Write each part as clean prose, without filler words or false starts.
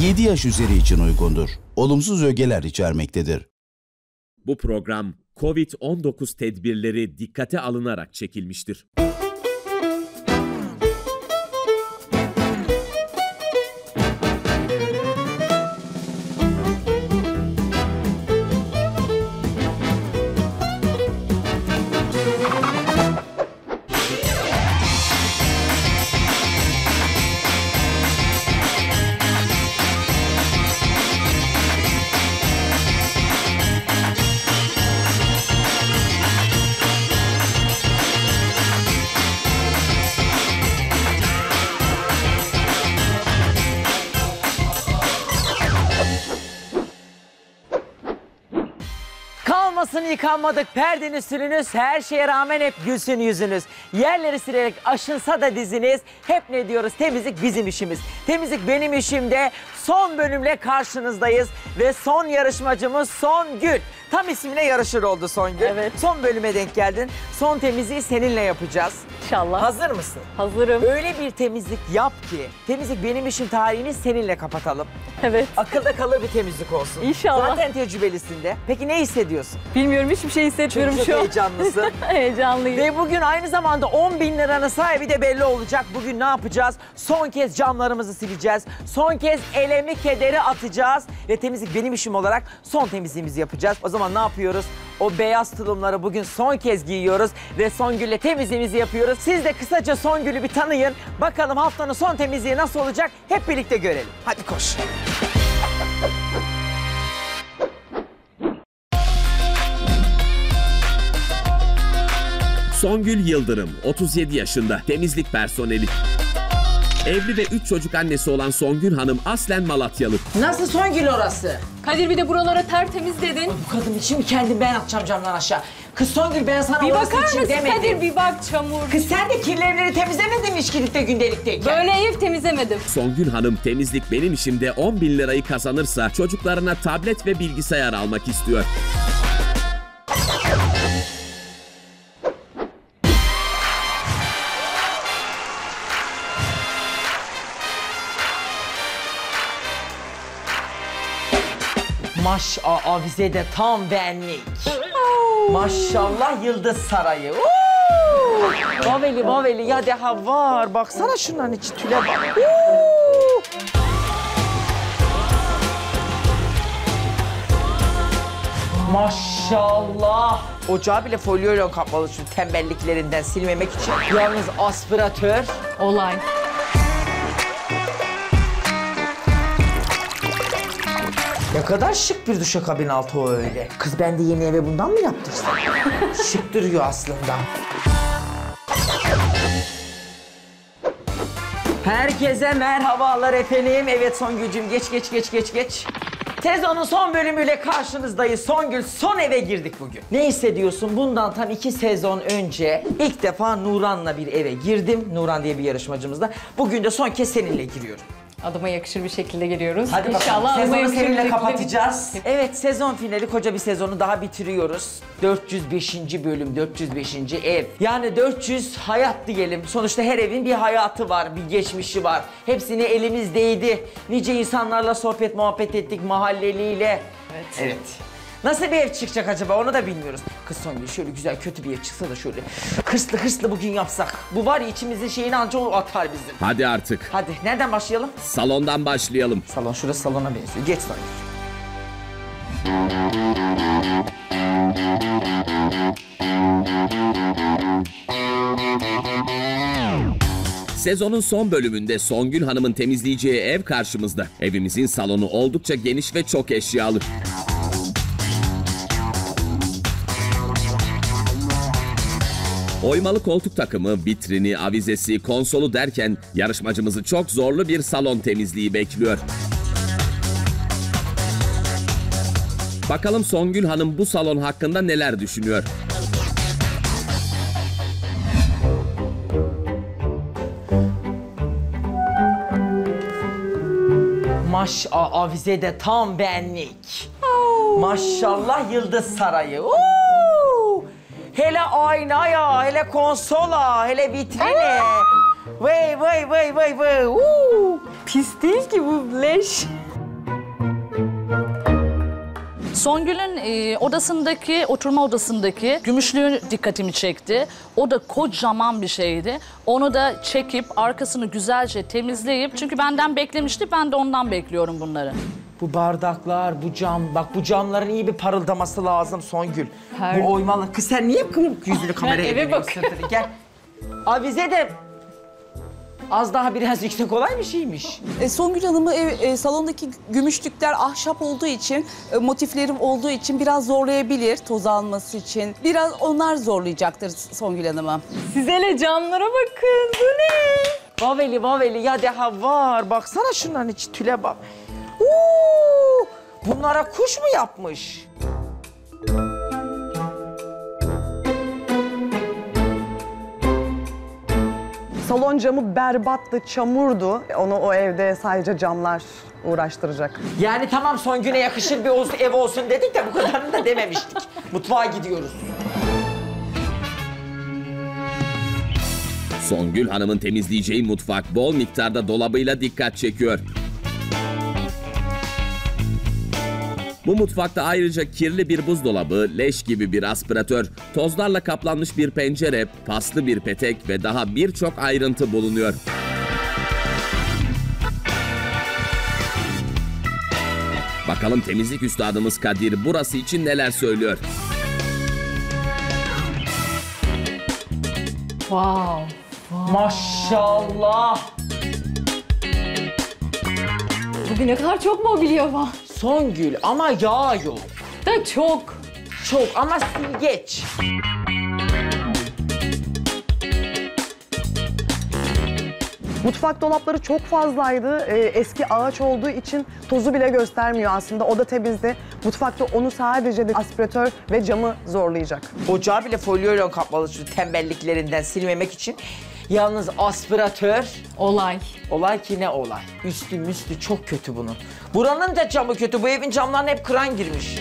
7 yaş üzeri için uygundur. Olumsuz ögeler içermektedir. Bu program COVID-19 tedbirleri dikkate alınarak çekilmiştir. Yıkanmadık, perdeniz sürünüz, her şeye rağmen hep gülsün yüzünüz. Yerleri silerek aşınsa da diziniz, hep ne diyoruz? Temizlik bizim işimiz. Temizlik benim işimde son bölümle karşınızdayız ve son yarışmacımız Songül. Tam ismine yarışır oldu Songül. Evet. Son bölüme denk geldin. Son temizliği seninle yapacağız. İnşallah. Hazır mısın? Hazırım. Öyle bir temizlik yap ki temizlik benim işim tarihini seninle kapatalım. Evet. Akılda kalır bir temizlik olsun. İnşallah. Zaten tecrübelisin de. Peki ne hissediyorsun? Bilmiyorum, hiçbir şey hissetmiyorum şu an. Heyecanlısın. Heyecanlıyım. Ve bugün aynı zamanda 10.000 liranın sahibi de belli olacak. Bugün ne yapacağız? Son kez camlarımızı sileceğiz. Son kez elemi kederi atacağız. Ve temizlik benim işim olarak son temizliğimizi yapacağız. O zaman ne yapıyoruz? O beyaz tulumları bugün son kez giyiyoruz ve Songül'le temizliğimizi yapıyoruz. Siz de kısaca Songül'ü bir tanıyın. Bakalım haftanın son temizliği nasıl olacak? Hep birlikte görelim. Hadi koş. Songül Yıldırım, 37 yaşında, temizlik personeli. Evli ve 3 çocuk annesi olan Songül Hanım aslen Malatyalı. Nasıl Songül orası? Kadir bir de buralara tertemiz dedin. Ay, bu kadın için mi kendim ben atacağım camdan aşağı? Kız Songül ben sana bir orası için demedim. Bir bakar mısın Kadir, bir bak çamur. Kız sen de kirli evleri temizlemedin mi işkilikte gündelikteyken? Böyle ev temizlemedim. Songül Hanım temizlik benim işimde 10.000 lirayı kazanırsa çocuklarına tablet ve bilgisayar almak istiyor. Maşa avizede tam benlik. Maşallah Yıldız Sarayı. Maveli maveli ya daha var. Baksana şunların içi tüle bak. Maşallah. Ocağı bile folyoyla kapalı şu tembelliklerinden silmemek için. Yalnız aspiratör. Olay. Ne kadar şık bir duşakabin altı o öyle. Kız ben de yeni eve bundan mı yaptırsam? Şık duruyor aslında. Herkese merhabalar efendim. Evet Songül'cüğüm geç. Sezonun son bölümüyle karşınızdayız. Songül son eve girdik bugün. Ne hissediyorsun? Bundan tam 2 sezon önce ilk defa Nuran'la bir eve girdim. Nuran diye bir yarışmacımızla. Bugün de son kez seninle giriyorum. Adıma yakışır bir şekilde giriyoruz. Hadi İnşallah sezonu seninle kapatacağız. Evet, sezon finali, koca bir sezonu daha bitiriyoruz. 405. bölüm, 405. ev. Yani 400 hayat diyelim. Sonuçta her evin bir hayatı var, bir geçmişi var. Hepsini elimiz değdi. Nice insanlarla sohbet, muhabbet ettik mahalleliyle. Evet. Nasıl bir ev çıkacak acaba onu da bilmiyoruz. Kız Songül şöyle güzel kötü bir ev çıksa da şöyle hırslı bugün yapsak. Bu var ya içimizin şeyini anca o atar bizim. Hadi artık. Hadi nereden başlayalım? Salondan başlayalım. Salon şurası salona benziyor. Geç Songül. Sezonun son bölümünde Songül Hanım'ın temizleyeceği ev karşımızda. Evimizin salonu oldukça geniş ve çok eşyalı. Oymalı koltuk takımı, vitrini, avizesi, konsolu derken yarışmacımızı çok zorlu bir salon temizliği bekliyor. Bakalım Songül Hanım bu salon hakkında neler düşünüyor? Maşa avizede tam benlik. Maşallah Yıldız Sarayı. Hele aynaya, hele konsola, hele vitrine. Vay vay vay vay vay. Pis değil ki bu, leş. Songül'ün odasındaki, oturma odasındaki gümüşlüğü dikkatimi çekti. O da kocaman bir şeydi. Onu da çekip arkasını güzelce temizleyip, çünkü benden beklemişti, ben de ondan bekliyorum bunları. Bu bardaklar, bu cam, bak bu camların iyi bir parıldaması lazım Songül. Her... Bu oymalı, kız sen niye kıvırıp yüzünü kameraya ediliyorsun? Gel. Avize de az daha biraz yüksek olay bir şeymiş. Songül Hanım'ı salondaki gümüşlükler ahşap olduğu için, motiflerim olduğu için biraz zorlayabilir, toz alması için. Biraz onlar zorlayacaktır Songül Hanım'ı. Siz hele camlara bakın, bu ne? Vaveli vaveli, ya daha var. Baksana şunların içi, tüle bak. Uuu, bunlara kuş mu yapmış? Salon camı berbattı, çamurdu. Onu o evde sadece camlar uğraştıracak. Yani tamam, son güne yakışır bir ev olsun dedik de bu kadarını da dememiştik. Mutfağa gidiyoruz. Songül Hanım'ın temizleyeceği mutfak bol miktarda dolabıyla dikkat çekiyor. Bu mutfakta ayrıca kirli bir buzdolabı, leş gibi bir aspiratör, tozlarla kaplanmış bir pencere, paslı bir petek ve daha birçok ayrıntı bulunuyor. Bakalım temizlik üstadımız Kadir burası için neler söylüyor? Wow, wow. Maşallah! Bugün ne kadar çok mobilya var. Songül ama yağ yok. Da çok. Çok ama silgeç. Mutfak dolapları çok fazlaydı. Eski ağaç olduğu için tozu bile göstermiyor aslında. O da temizdi. Mutfakta onu sadece de aspiratör ve camı zorlayacak. Ocağı bile folyoyla kapalı şu tembelliklerinden silmemek için. Yalnız aspiratör... Olay. Olay ki ne olay. Üstü müstü çok kötü bunun. Buranın da camı kötü. Bu evin camlarına hep kıran girmiş.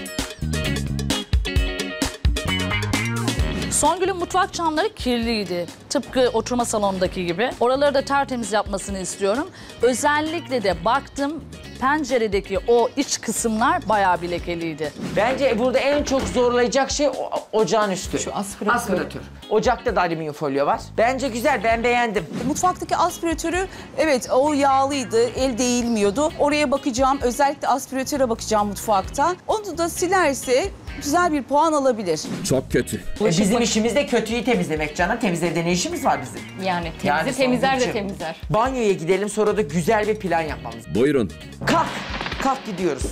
Songül'ün mutfak camları kirliydi. Tıpkı oturma salonundaki gibi. Oraları da tertemiz yapmasını istiyorum. Özellikle de baktım, penceredeki o iç kısımlar bayağı bir lekeliydi. Bence burada en çok zorlayacak şey ocağın üstü. Şu aspiratör. Aspiratör. Ocakta da alüminyum folyo var. Bence güzel, ben beğendim. Mutfaktaki aspiratörü, evet o yağlıydı, el değilmiyordu. Oraya bakacağım, özellikle aspiratöre bakacağım mutfakta. Onu da silerse güzel bir puan alabilir. Çok kötü. Bizim işimiz de kötüyü temizlemek canım. Temiz evde ne işimiz var bizim? Yani temizler de temizler. Banyoya gidelim, sonra da güzel bir plan yapmamız. Buyurun. Kalk, kalk gidiyoruz.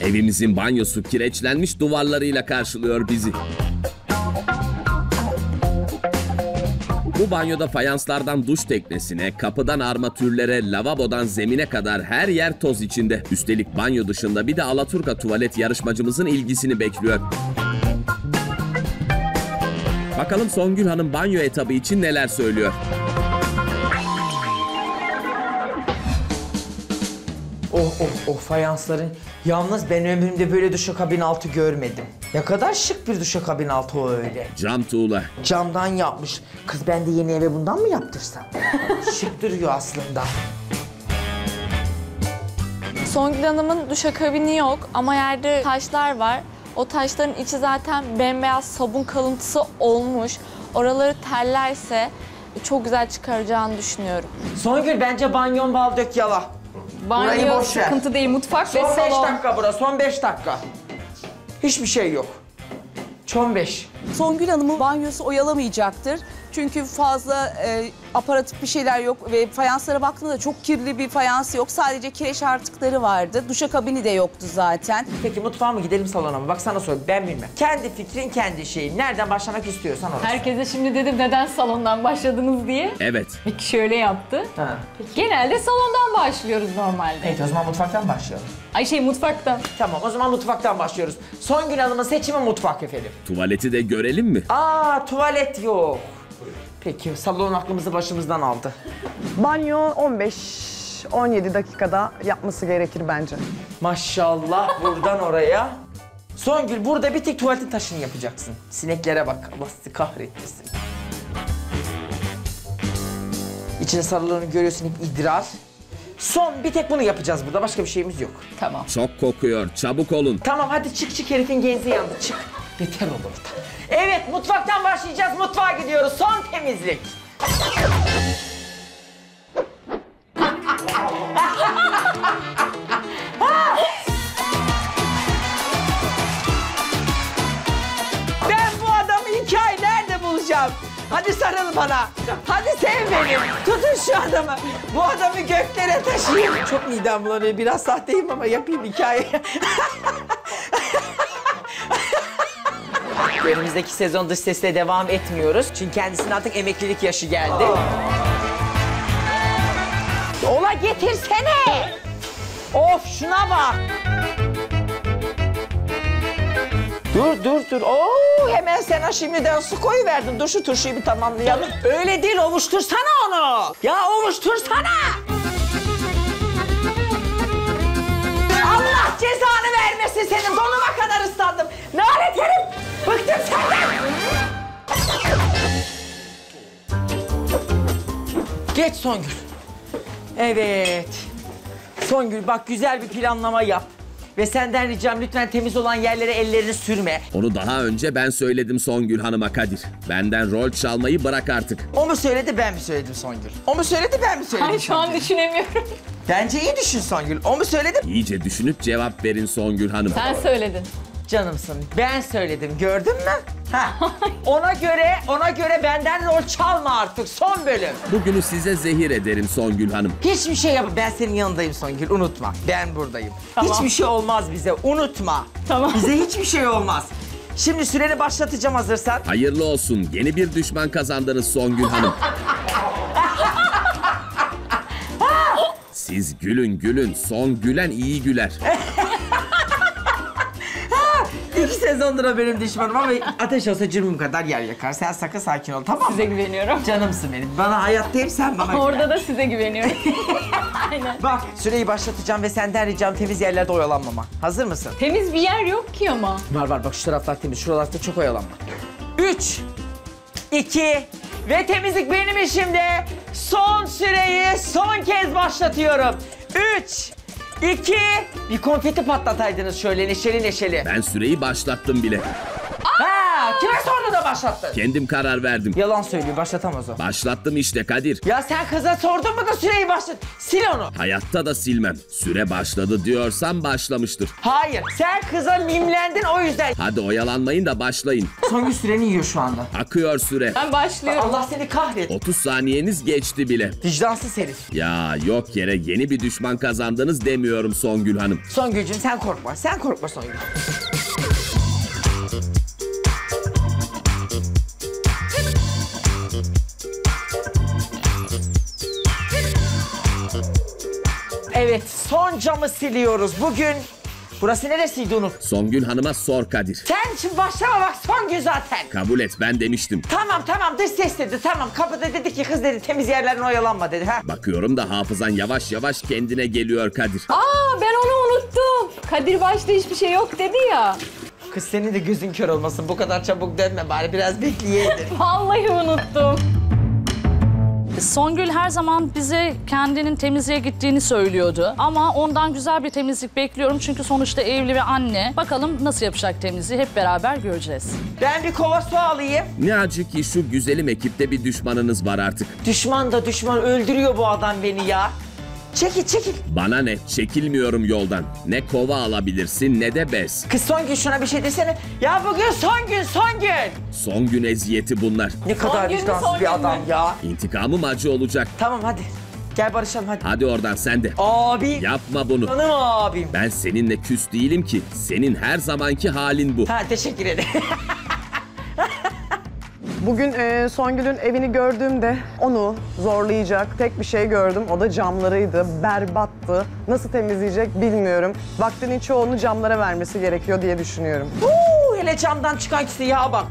Evimizin banyosu kireçlenmiş duvarlarıyla karşılıyor bizi. Bu banyoda fayanslardan duş teknesine, kapıdan armatürlere, lavabodan zemine kadar her yer toz içinde. Üstelik banyo dışında bir de Alaturka tuvalet yarışmacımızın ilgisini bekliyor. Bakalım Songül Hanım banyo etabı için neler söylüyor? Oh oh oh, fayansların. Yalnız ben ömrümde böyle duşakabin altı görmedim. Ne kadar şık bir duşakabin altı o öyle. Cam tuğla. Camdan yapmış. Kız ben de yeni eve bundan mı yaptırsam? Şık duruyor aslında. Songül Hanım'ın duşakabini yok ama yerde taşlar var. O taşların içi zaten bembeyaz sabun kalıntısı olmuş. Oraları tellerse çok güzel çıkaracağını düşünüyorum. Songül bence banyon bal dök yala. Banyo sıkıntı değil, mutfak son ve salon. Son 5 dakika burası, son 5 dakika. Hiçbir şey yok. Son 5. Songül Hanım'ın banyosu oyalamayacaktır. Çünkü fazla aparatif bir şeyler yok ve fayanslara baktığında çok kirli bir fayans yok. Sadece kireç artıkları vardı. Duşakabini de yoktu zaten. Peki mutfağa mı gidelim salona mı? Bak sana sor, ben bilmem. Kendi fikrin, kendi şeyin. Nereden başlamak istiyorsan orası. Herkese şimdi dedim neden salondan başladınız diye. Evet. Bir kişi öyle yaptı. Ha. Genelde salondan başlıyoruz normalde. Evet, o zaman mutfaktan başlayalım. Ay şey, mutfaktan. Tamam, o zaman mutfaktan başlıyoruz. Songül Hanım'ın seçimi mutfak efendim. Tuvaleti de görelim mi? Aa, tuvalet yok. Peki, salon aklımızı başımızdan aldı. Banyo 15-17 dakikada yapması gerekir bence. Maşallah, buradan oraya. Songül, burada bir tek tuvaletin taşını yapacaksın. Sineklere bak, Allah sizi kahretmesin. İçine sarılarını görüyorsun, hep idrar. Son bir tek bunu yapacağız burada, başka bir şeyimiz yok. Tamam. Çok kokuyor, çabuk olun. Tamam hadi çık çık, herifin genzi yandı, çık. Beter olur da. Evet, mutfaktan başlayacağız, mutfağa gidiyoruz. Son temizlik. Ben bu adamı iki ay nerede bulacağım? Hadi sarıl bana, hadi sev beni, tutun şu adamı. Bu adamı göklere taşıyın. Çok midem bulanıyor, biraz sahteyim ama yapayım hikayeyi. Önümüzdeki sezon dış sesle devam etmiyoruz. Çünkü kendisinin artık emeklilik yaşı geldi. Ola getirsene! Of şuna bak! Dur dur dur. Oo hemen sen şimdiden su koyuverdin. Dur şu turşuyu bir tamamlayalım. Öyle değil, ovuştursana onu. Ya ovuştursana! Allah cezanı vermesin senin. Donuma kadar ıslandım. Lanet herif! Bıktım senden! Geç Songül. Evet. Songül bak, güzel bir planlama yap. Ve senden ricam lütfen temiz olan yerlere ellerini sürme. Onu daha önce ben söyledim Songül Hanım'a Kadir. Benden rol çalmayı bırak artık. O mu söyledi, ben mi söyledim Songül? O mu söyledi, ben mi söyledim? Hayır, şu an düşünemiyorum. Bence iyi düşün Songül. O mu söyledi? İyice düşünüp cevap verin Songül Hanım. Sen söyledin. Canımsın. Ben söyledim. Gördün mü? Ha. Ona göre benden rol çalma artık. Son bölüm. Bugünü size zehir ederim Songül Hanım. Hiçbir şey yap. Ben senin yanındayım Songül. Unutma. Ben buradayım. Tamam. Hiçbir şey olmaz bize. Unutma. Tamam. Bize hiçbir şey olmaz. Şimdi süreni başlatacağım hazırsan. Hayırlı olsun. Yeni bir düşman kazandınız Songül Hanım. Siz gülün gülün. Son gülen iyi güler. İki sezondur benim düşmanım ama ateş olsa cürmüm kadar yer yakar. Sen sakın sakin ol, tamam mı? Size güveniyorum. Canımsın benim. Bana hayatta hep sen bana orada güven. Da size güveniyorum. Aynen. Bak süreyi başlatacağım ve senden ricam temiz yerlerde oyalanmama. Hazır mısın? Temiz bir yer yok ki ama. Var var bak, şu taraflar temiz. Şuralarda çok oyalanma. 3, 2 ve temizlik benim işimde. Son süreyi son kez başlatıyorum. 3, 2, bir konfeti patlataydınız şöyle neşeli neşeli. Ben süreyi başlattım bile. Aa! Ha, kime sordu da başlattın? Kendim karar verdim. Yalan söylüyor, başlatamaz o. Başlattım işte Kadir. Ya sen kıza sordun mu da süreyi başlat? Sil onu. Hayatta da silmem. Süre başladı diyorsam başlamıştır. Hayır, sen kıza mimlendin o yüzden. Hadi oyalanmayın da başlayın. Songül süreni yiyor şu anda. Akıyor süre. Ben başlıyorum. Allah seni kahret. 30 saniyeniz geçti bile. Vicdansız herif. Ya yok yere yeni bir düşman kazandınız demiyorum Songül Hanım. Songülcüğüm sen korkma. Sen korkma Songül. Evet, son camı siliyoruz bugün. Burası neresiydi unut? Songül Hanım'a sor Kadir. Sen şimdi başlama bak, Songül zaten. Kabul et, ben demiştim. Tamam, dış ses dedi, tamam. Kapıda dedi ki, kız dedi temiz yerlerden oyalanma dedi. Ha? Bakıyorum da hafızan yavaş yavaş kendine geliyor Kadir. Aa, ben onu unuttum. Kadir başta hiçbir şey yok dedi ya. Kız senin de gözün kör olmasın, bu kadar çabuk dönme bari, biraz bekleyelim. Vallahi unuttum. Songül her zaman bize kendinin temizliğe gittiğini söylüyordu. Ama ondan güzel bir temizlik bekliyorum. Çünkü sonuçta evli ve anne. Bakalım nasıl yapacak temizliği, hep beraber göreceğiz. Ben bir kova su alayım. Ne acı ki şu güzelim ekipte bir düşmanınız var artık. Düşman da düşman, öldürüyor bu adam beni ya. Çekil. Bana ne? Çekilmiyorum yoldan. Ne kova alabilirsin ne de bez. Kız Songül şuna bir şey desene. Ya bugün Songül. Songül eziyeti bunlar. Ne kadar vicdansız bir adam ya. İntikamım acı olacak. Tamam hadi. Gel barışalım hadi. Hadi oradan sen de. Abi. Yapma bunu. Canım abim. Ben seninle küs değilim ki. Senin her zamanki halin bu. Ha teşekkür ederim. Bugün Songül'ün evini gördüğümde onu zorlayacak tek bir şey gördüm. O da camlarıydı, berbattı. Nasıl temizleyecek bilmiyorum. Vaktinin çoğunu camlara vermesi gerekiyor diye düşünüyorum. Hele camdan çıkan siyaha bak.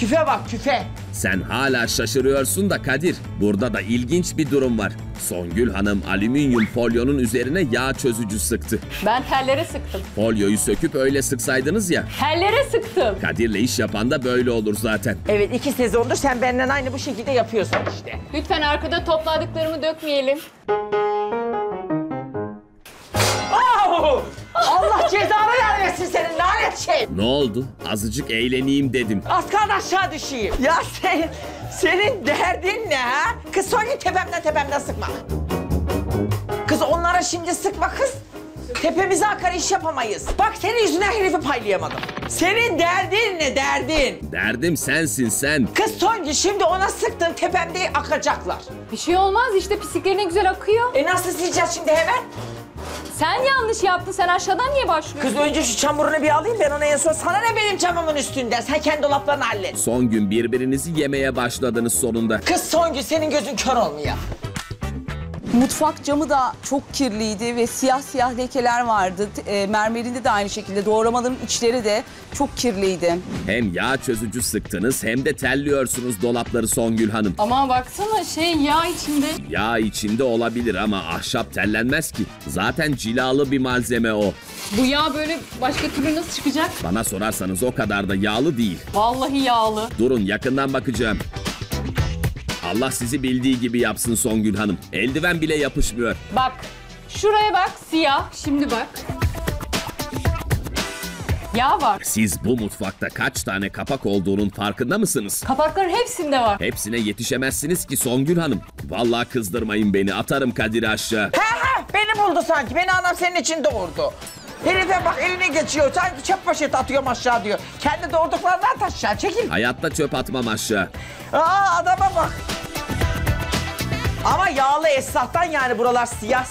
Küfe bak küfe. Sen hala şaşırıyorsun da Kadir. Burada da ilginç bir durum var. Songül Hanım alüminyum folyonun üzerine yağ çözücü sıktı. Ben tellere sıktım. Folyoyu söküp öyle sıksaydınız ya. Tellere sıktım. Kadir'le iş yapan da böyle olur zaten. Evet, 2 sezondur sen benden aynı bu şekilde yapıyorsun işte. Lütfen arkada topladıklarımı dökmeyelim. Allah cezanı vermesin senin lanet şey. Ne oldu? Azıcık eğleneyim dedim. Az kaldı aşağı düşeyim. Ya senin derdin ne ha? Kız söyle tepemden sıkma. Kız onlara şimdi sıkma kız. Tepemize akar, iş yapamayız. Bak senin yüzünden herifi paylayamadım. Senin derdin ne derdin? Derdim sensin sen. Kız Songül şimdi ona sıktın, tepemde akacaklar. Bir şey olmaz işte, pisliklerine güzel akıyor. Nasıl sileceğiz şimdi hemen? Sen yanlış yaptın, sen aşağıdan niye başlıyorsun? Kız önce şu çamurunu bir alayım, ben ona en son. Sana ne benim çamamın üstünde? Sen kendi dolaplarını hallet. Songül birbirinizi yemeye başladınız sonunda. Kız Songül senin gözün kör olmuyor. Mutfak camı da çok kirliydi ve siyah lekeler vardı. Mermerinde de aynı şekilde, doğramaların içleri de çok kirliydi. Hem yağ çözücü sıktınız hem de telliyorsunuz dolapları Songül Hanım. Ama baksana yağ içinde. Yağ içinde olabilir ama ahşap tellenmez ki. Zaten cilalı bir malzeme o. Bu yağ böyle başka türlü nasıl çıkacak? Bana sorarsanız o kadar da yağlı değil. Vallahi yağlı. Durun yakından bakacağım. Allah sizi bildiği gibi yapsın Songül Hanım. Eldiven bile yapışmıyor. Bak, şuraya bak, siyah. Şimdi bak. Yağ var. Siz bu mutfakta kaç tane kapak olduğunun farkında mısınız? Kapakların hepsinde var. Hepsine yetişemezsiniz ki Songül Hanım. Vallahi kızdırmayın beni, atarım Kadir'i aşağı. Beni buldu sanki. Beni anam senin için doğurdu. Herife bak, eline geçiyor. Sanki çöp poşeti atıyorum aşağı diyor. Kendi doğurduklarından taş aşağı, çekil. Hayatta çöp atmam aşağı. Aa, adama bak. Ama yağlı esnaftan, yani buralar siyah.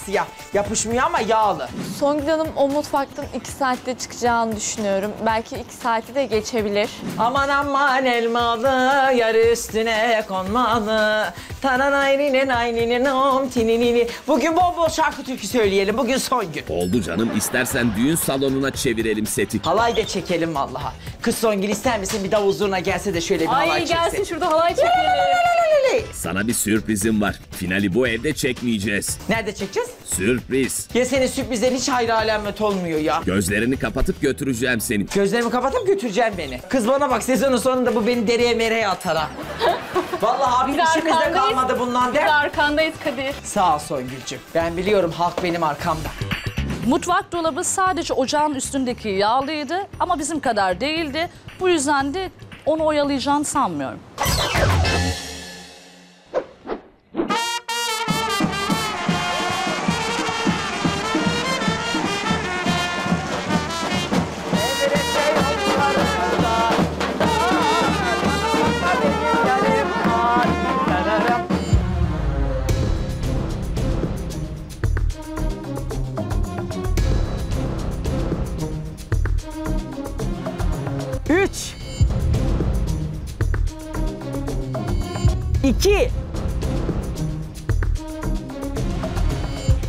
Yapışmıyor ama yağlı. Songül Hanım o mutfaktan 2 saatte çıkacağını düşünüyorum. Belki 2 saati de geçebilir. Aman elmalı, yar üstüne konmalı. Tananaynine naynine nom tininini. Bugün bol bol şarkı türkü söyleyelim. Bugün Songül. Oldu canım. İstersen düğün salonuna çevirelim seti. Halay da çekelim vallaha. Kız Songül ister misin bir davul zurna gelse de şöyle bir halay çeksin. Ay gelsin şurada halay çekelim. Sana bir sürprizim var. Finali bu evde çekmeyeceğiz. Nerede çekeceğiz? Sürpriz. Ya senin sürprizlerin hiç hayra alamet olmuyor ya. Gözlerini kapatıp götüreceğim seni. Gözlerimi kapatıp götüreceğim beni. Kız bana bak, sezonun sonunda bu beni dereye mereye atar ha. Vallahi abi işimizde kalmadı bundan der. Biz arkandayız Kadir. Sağ ol Songülcüğüm. Ben biliyorum, halk benim arkamda. Mutfak dolabı sadece ocağın üstündeki yağlıydı ama bizim kadar değildi. Bu yüzden de onu oyalayacağını sanmıyorum.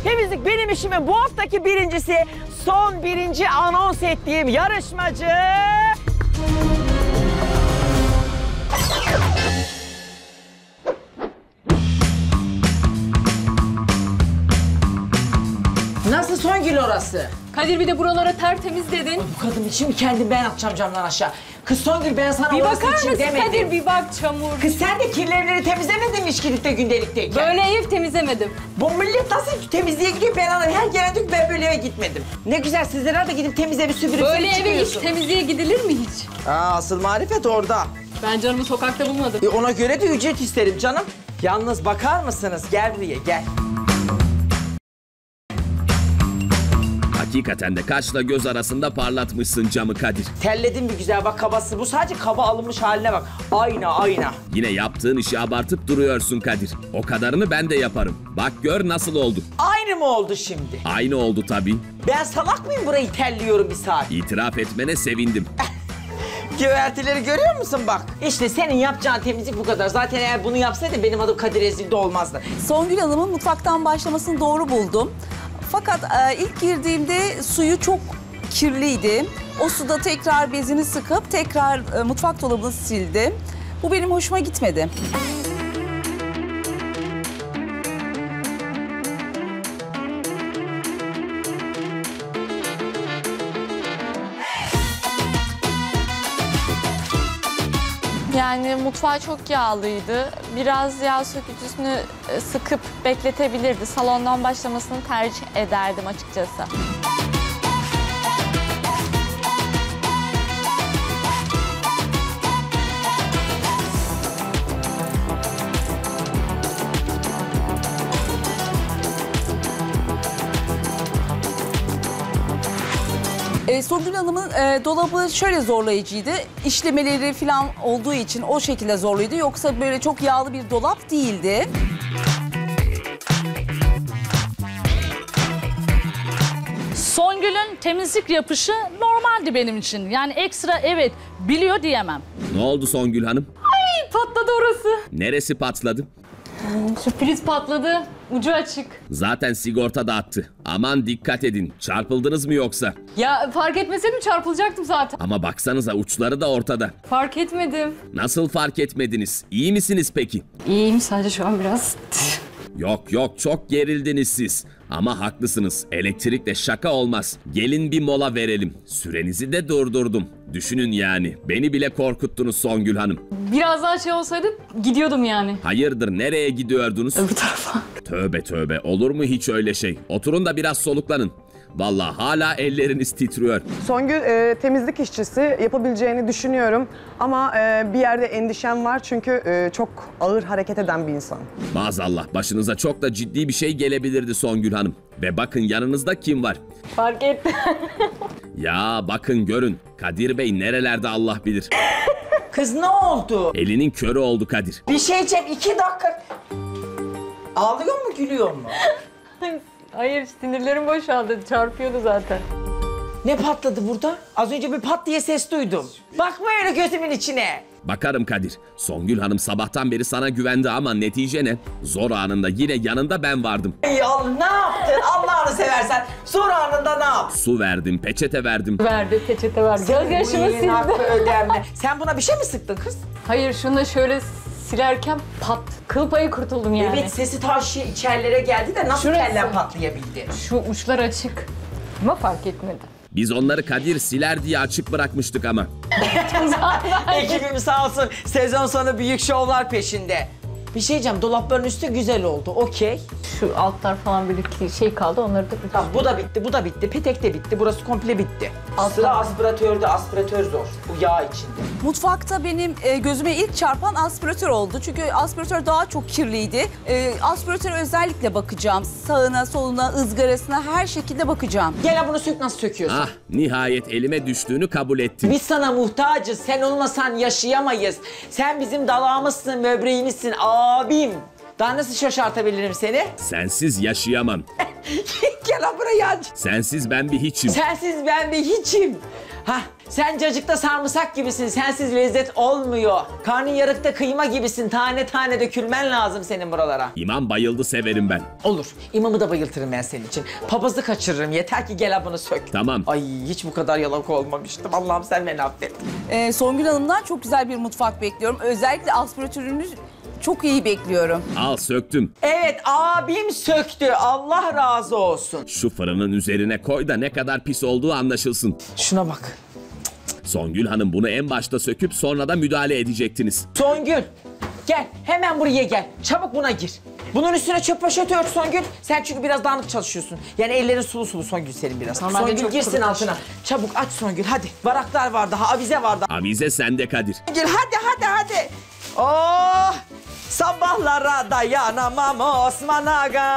Temizlik Benim İşim'in bu haftaki birincisi, son birinci anons ettiğim yarışmacı... Nasıl Songül orası? Kadir bir de buralara tertemiz dedin. Ay bu kadın için kendim ben atacağım camdan aşağı. Kız Songül ben sana bir orası için demedim. Bir bakar mısın Kadir, bir bak çamur. Kız sen de kirlerileri temizlemedin mi işkilikte gündelikteyken? Böyle ev temizlemedim. Bu millet nasıl temizliğe gidiyor, ben anlarım. Her gelen diyor ki ben böyle eve gitmedim. Ne güzel, sizlere de gidip temiz evi süpürüp böyle eve hiç temizliğe gidilir mi hiç? Aa, asıl marifet orada. Ben canımı sokakta bulmadım. Ona göre de ücret isterim canım. Yalnız bakar mısınız? Gel buraya gel. Hakikaten de kaşla göz arasında parlatmışsın camı Kadir. Telledin bir güzel, bak kabası. Bu sadece kaba alınmış haline bak. Ayna. Yine yaptığın işi abartıp duruyorsun Kadir. O kadarını ben de yaparım. Bak gör nasıl oldu. Aynı mı oldu şimdi? Aynı oldu tabii. Ben salak mıyım, burayı telliyorum bir saat? İtiraf etmene sevindim. Güvertileri görüyor musun bak? İşte senin yapacağın temizlik bu kadar. Zaten eğer bunu yapsaydı benim adım Kadir Ezildi olmazdı. Songül Hanım'ın mutfaktan başlamasını doğru buldum. Fakat ilk girdiğimde suyu çok kirliydi. O suda tekrar bezini sıkıp tekrar mutfak dolabını sildim. Bu benim hoşuma gitmedi. Yani mutfağı çok yağlıydı. Biraz yağ sökücüsünü sıkıp bekletebilirdi. Salondan başlamasını tercih ederdim açıkçası. Songül Hanım'ın dolabı şöyle zorlayıcıydı. İşlemeleri falan olduğu için o şekilde zorluydu. Yoksa böyle çok yağlı bir dolap değildi. Songül'ün temizlik yapışı normaldi benim için. Yani ekstra evet biliyor diyemem. Ne oldu Songül Hanım? Ay patladı orası. Neresi patladı? Sürpriz patladı. Ucu açık. Zaten sigorta dağıttı. Aman dikkat edin. Çarpıldınız mı yoksa? Ya fark etmeseydim çarpılacaktım zaten. Ama baksanıza uçları da ortada. Fark etmedim. Nasıl fark etmediniz? İyi misiniz peki? İyiyim sadece şu an biraz. Yok yok çok gerildiniz siz. Ama haklısınız. Elektrikle şaka olmaz. Gelin bir mola verelim. Sürenizi de durdurdum. Düşünün yani. Beni bile korkuttunuz Songül Hanım. Biraz daha şey olsaydı gidiyordum yani. Hayırdır nereye gidiyordunuz? Öbür tarafa. Tövbe tövbe olur mu hiç öyle şey? Oturun da biraz soluklanın. Vallahi hala elleriniz titriyor. Songül temizlik işçisi yapabileceğini düşünüyorum. Ama bir yerde endişem var çünkü çok ağır hareket eden bir insan. Maazallah başınıza çok da ciddi bir şey gelebilirdi Songül Hanım. Ve bakın yanınızda kim var? Fark ettim. Ya bakın görün Kadir Bey nerelerde Allah bilir. Kız ne oldu? Elinin körü oldu Kadir. Bir şey diyeceğim 2 dakika. Ağlıyor mu gülüyor mu? Hayır sinirlerim boşaldı çarpıyordu zaten. Ne patladı burada? Az önce bir pat diye ses duydum. Bakma öyle gözümün içine. Bakarım Kadir. Songül Hanım sabahtan beri sana güvendi ama netice ne? Zor anında yine yanında ben vardım. Ya ne yaptın Allah'ını seversen? Zor anında ne yaptın? Su verdim, peçete verdim. Verdi, peçete verdi. Göz yaşımı sildi. Sen buna bir şey mi sıktın kız? Hayır şunu da şöyle silerken pat. Kıl payı kurtuldum yani. Evet sesi taşı içerilere geldi de nasıl kellen patlayabildi? Şu uçlar açık ama fark etmedi. Biz onları Kadir siler diye açık bırakmıştık ama. Ekibim sağ olsun. Sezon sonu büyük şovlar peşinde. Bir şey diyeceğim, dolapların üstü güzel oldu, okey. Şu altlar falan birlikte şey kaldı, onları da... Tamam, bu da bitti, bu da bitti, petek de bitti, burası komple bitti. Sıra aspiratörde, aspiratör zor, bu yağ içinde. Mutfakta benim gözüme ilk çarpan aspiratör oldu. Çünkü aspiratör daha çok kirliydi. Aspiratöre özellikle bakacağım. Sağına, soluna, ızgarasına her şekilde bakacağım. Gel bunu sök, nasıl söküyorsun? Ah, nihayet elime düştüğünü kabul ettim. Biz sana muhtacız, sen olmasan yaşayamayız. Sen bizim dalağımızsın, böbreğimizsin. Abim, daha nasıl şaşartabilirim seni? Sensiz yaşayamam. Gel buraya. Sensiz ben bir hiçim. Sensiz ben bir hiçim. Hah, sen cacıkta sarımsak gibisin, sensiz lezzet olmuyor. Karnın yarıkta kıyma gibisin, tane tane dökülmen lazım senin buralara. İmam bayıldı severim ben. Olur, imamı da bayıltırım ben senin için. Papazı kaçırırım, yeter ki gel bunu sök. Tamam. Ay hiç bu kadar yalak olmamıştım, Allah'ım sen beni affet. Songül Hanım'dan çok güzel bir mutfak bekliyorum. Özellikle aspiratörünüz... Çok iyi bekliyorum. Al söktüm. Evet abim söktü. Allah razı olsun. Şu fırının üzerine koy da ne kadar pis olduğu anlaşılsın. Şuna bak. Songül Hanım bunu en başta söküp sonra da müdahale edecektiniz. Songül gel hemen buraya gel. Çabuk buna gir. Bunun üstüne çöp poşeti ört Songül. Sen çünkü biraz dağınık çalışıyorsun. Yani ellerin sulu sulu Songül senin biraz. Normalde Songül girsin kurulmuş. Altına. Çabuk aç Songül hadi. Varaklar var daha avize var daha. Avize sende Kadir. Songül hadi hadi hadi. Oh! Sabahlara dayanamam Osman Aga,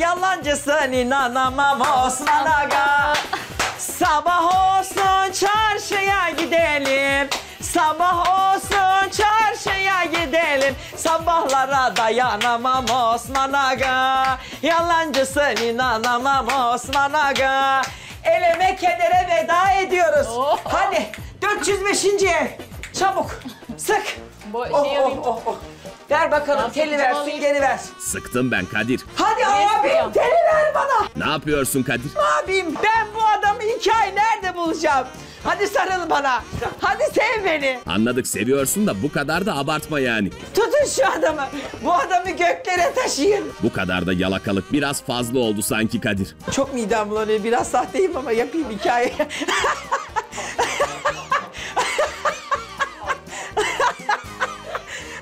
yalancısın inanamam Osman Aga. Sabah olsun çarşıya gidelim, sabah olsun çarşıya gidelim. Sabahlara dayanamam Osman Aga, yalancısın inanamam Osman Aga. Eleme kedere veda ediyoruz. Oh. Hadi 405. ev, çabuk, sık. Oh, oh, oh, oh. Ver bakalım, ya teli versin, geri ver. Sıktım ben Kadir. Hadi abim, teli ver bana. Ne yapıyorsun Kadir? Abim, ben bu adamı hikaye nerede bulacağım? Hadi sarıl bana. Hadi sev beni. Anladık, seviyorsun da bu kadar da abartma yani. Tutun şu adamı. Bu adamı göklere taşıyın. Bu kadar da yalakalık biraz fazla oldu sanki Kadir. Çok midem bulanıyor. Biraz sahteyim ama yapayım hikayeyi.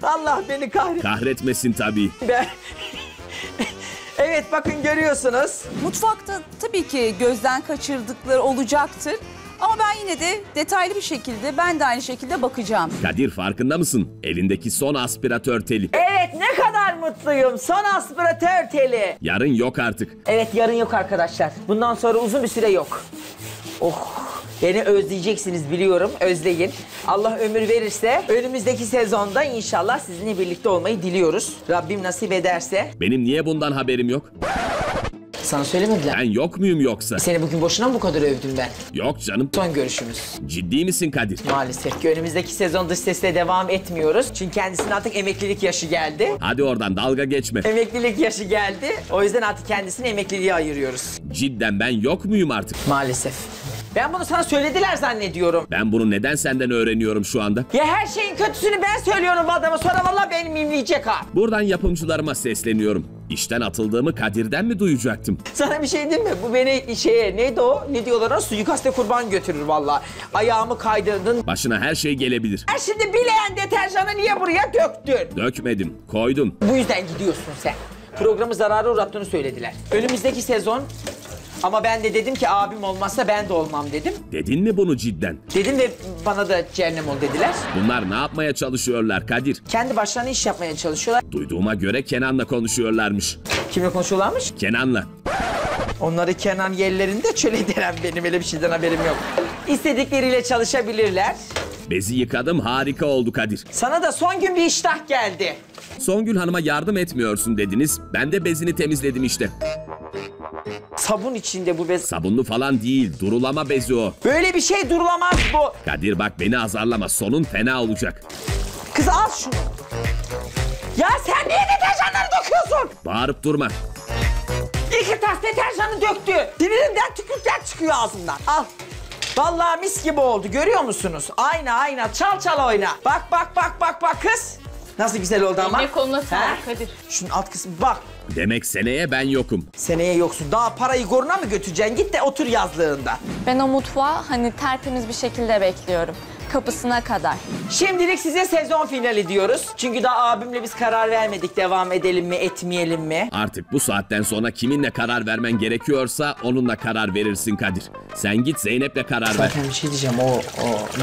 Allah beni kahretsin. Kahretmesin tabii. Ben... Evet, bakın görüyorsunuz. Mutfakta tabii ki gözden kaçırdıkları olacaktır. Ama ben yine de detaylı bir şekilde, ben de aynı şekilde bakacağım. Kadir, farkında mısın? Elindeki son aspiratör teli. Evet, ne kadar mutluyum. Son aspiratör teli. Yarın yok artık. Evet, yarın yok arkadaşlar. Bundan sonra uzun bir süre yok. Oh. Beni özleyeceksiniz biliyorum, özleyin. Allah ömür verirse önümüzdeki sezonda inşallah sizinle birlikte olmayı diliyoruz. Rabbim nasip ederse. Benim niye bundan haberim yok? Sana söylemediler. Ben yok muyum yoksa? Seni bugün boşuna mı bu kadar övdüm ben? Yok canım. Son görüşümüz. Ciddi misin Kadir? Maalesef ki önümüzdeki sezon dış sesle devam etmiyoruz. Çünkü kendisinin artık emeklilik yaşı geldi. Hadi oradan dalga geçme. Emeklilik yaşı geldi. O yüzden artık kendisini emekliliğe ayırıyoruz. Cidden ben yok muyum artık? Maalesef. Ben bunu sana söylediler zannediyorum. Ben bunu neden senden öğreniyorum şu anda? Ya her şeyin kötüsünü ben söylüyorum bu adama. Sonra vallahi beni mimleyecek ha. Buradan yapımcılarıma sesleniyorum. İşten atıldığımı Kadir'den mi duyacaktım? Sana bir şey diyeyim mi? Bu beni şeye, neydi o? Ne diyorlar ona? Suikaste kurban götürür vallahi. Ayağımı kaydırdın. Başına her şey gelebilir. Ben şimdi bileyen deterjanı niye buraya döktün? Dökmedim, koydum. Bu yüzden gidiyorsun sen. Programı zarara uğrattığını söylediler. Önümüzdeki sezon... Ama ben de dedim ki abim olmazsa ben de olmam dedim. Dedin mi bunu cidden? Dedim ve bana da cehennem ol dediler. Bunlar ne yapmaya çalışıyorlar Kadir? Kendi başlarına iş yapmaya çalışıyorlar. Duyduğuma göre Kenan'la konuşuyorlarmış. Kimle konuşuyorlarmış? Kenan'la. Onları Kenan yerlerinde çöle deren, benim öyle bir şeyden haberim yok. İstedikleriyle çalışabilirler. Bezi yıkadım, harika oldu Kadir. Sana da son gün bir iştah geldi. Songül Hanım'a yardım etmiyorsun dediniz. Ben de bezini temizledim işte. Sabun içinde bu bez. Sabunlu falan değil, durulama bezi o. Böyle bir şey durulamaz bu. Kadir bak, beni azarlama, sonun fena olacak. Kız al şunu. Ya sen niye deterjanları döküyorsun? Bağırıp durma. İki tas deterjanı döktü. Dilinden tükürükler çıkıyor ağzımdan. Al. Vallahi mis gibi oldu, görüyor musunuz? Ayna ayna, çal çal oyna. Bak bak bak bak bak kız. Nasıl güzel oldu ama. Ne koluna sağlık Kadir. Şunun alt kısmı bak. Demek seneye ben yokum. Seneye yoksun. Daha parayı goruna mı götüreceksin? Git de otur yazlığında. Ben o mutfağı hani tertemiz bir şekilde bekliyorum. Kapısına kadar. Şimdilik size sezon finali diyoruz. Çünkü daha abimle biz karar vermedik. Devam edelim mi, etmeyelim mi? Artık bu saatten sonra kiminle karar vermen gerekiyorsa onunla karar verirsin Kadir. Sen git Zeynep'le karar ver. Zaten bir şey diyeceğim. O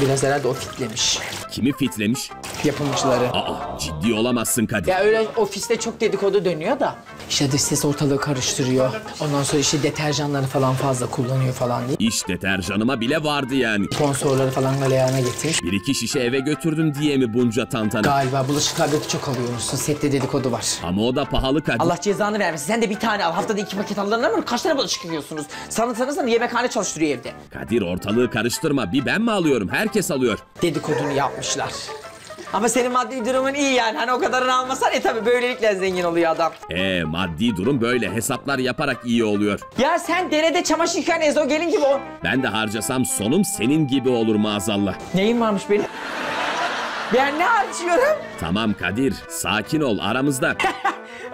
biraz herhalde o fitlemiş. Kimi fitlemiş? Yapımcıları. Aa, ciddi olamazsın Kadir. Ya öyle ofiste çok dedikodu dönüyor da. İşte dış ses ortalığı karıştırıyor. Ondan sonra işte deterjanları falan fazla kullanıyor falan diye. İş deterjanıma bile vardı yani. Sponsorları falan galeyana getir. Bir iki şişe eve götürdüm diye mi bunca tantana? Galiba bulaşık tableti çok alıyormuşsun. Sette dedikodu var. Ama o da pahalı Kadir. Allah cezanı vermesin. Sen de bir tane al. Haftada 2 paket alırlar mı? Kaç tane bulaşık yiyorsunuz? Sanırsanız yemekhane çalıştırıyor evde. Kadir, ortalığı karıştırma. Bir ben mi alıyorum? Herkes alıyor. Dedikodunu yapmışlar. Ama senin maddi durumun iyi yani. Hani o kadarını almasan tabii böylelikle zengin oluyor adam. Maddi durum böyle. Hesaplar yaparak iyi oluyor. Ya sen derede çamaşır yıkan Ezo gelin gibi ol. Ben de harcasam sonum senin gibi olur maazallah. Neyin varmış benim? Ben ne harcıyorum? Tamam Kadir, sakin ol, aramızda.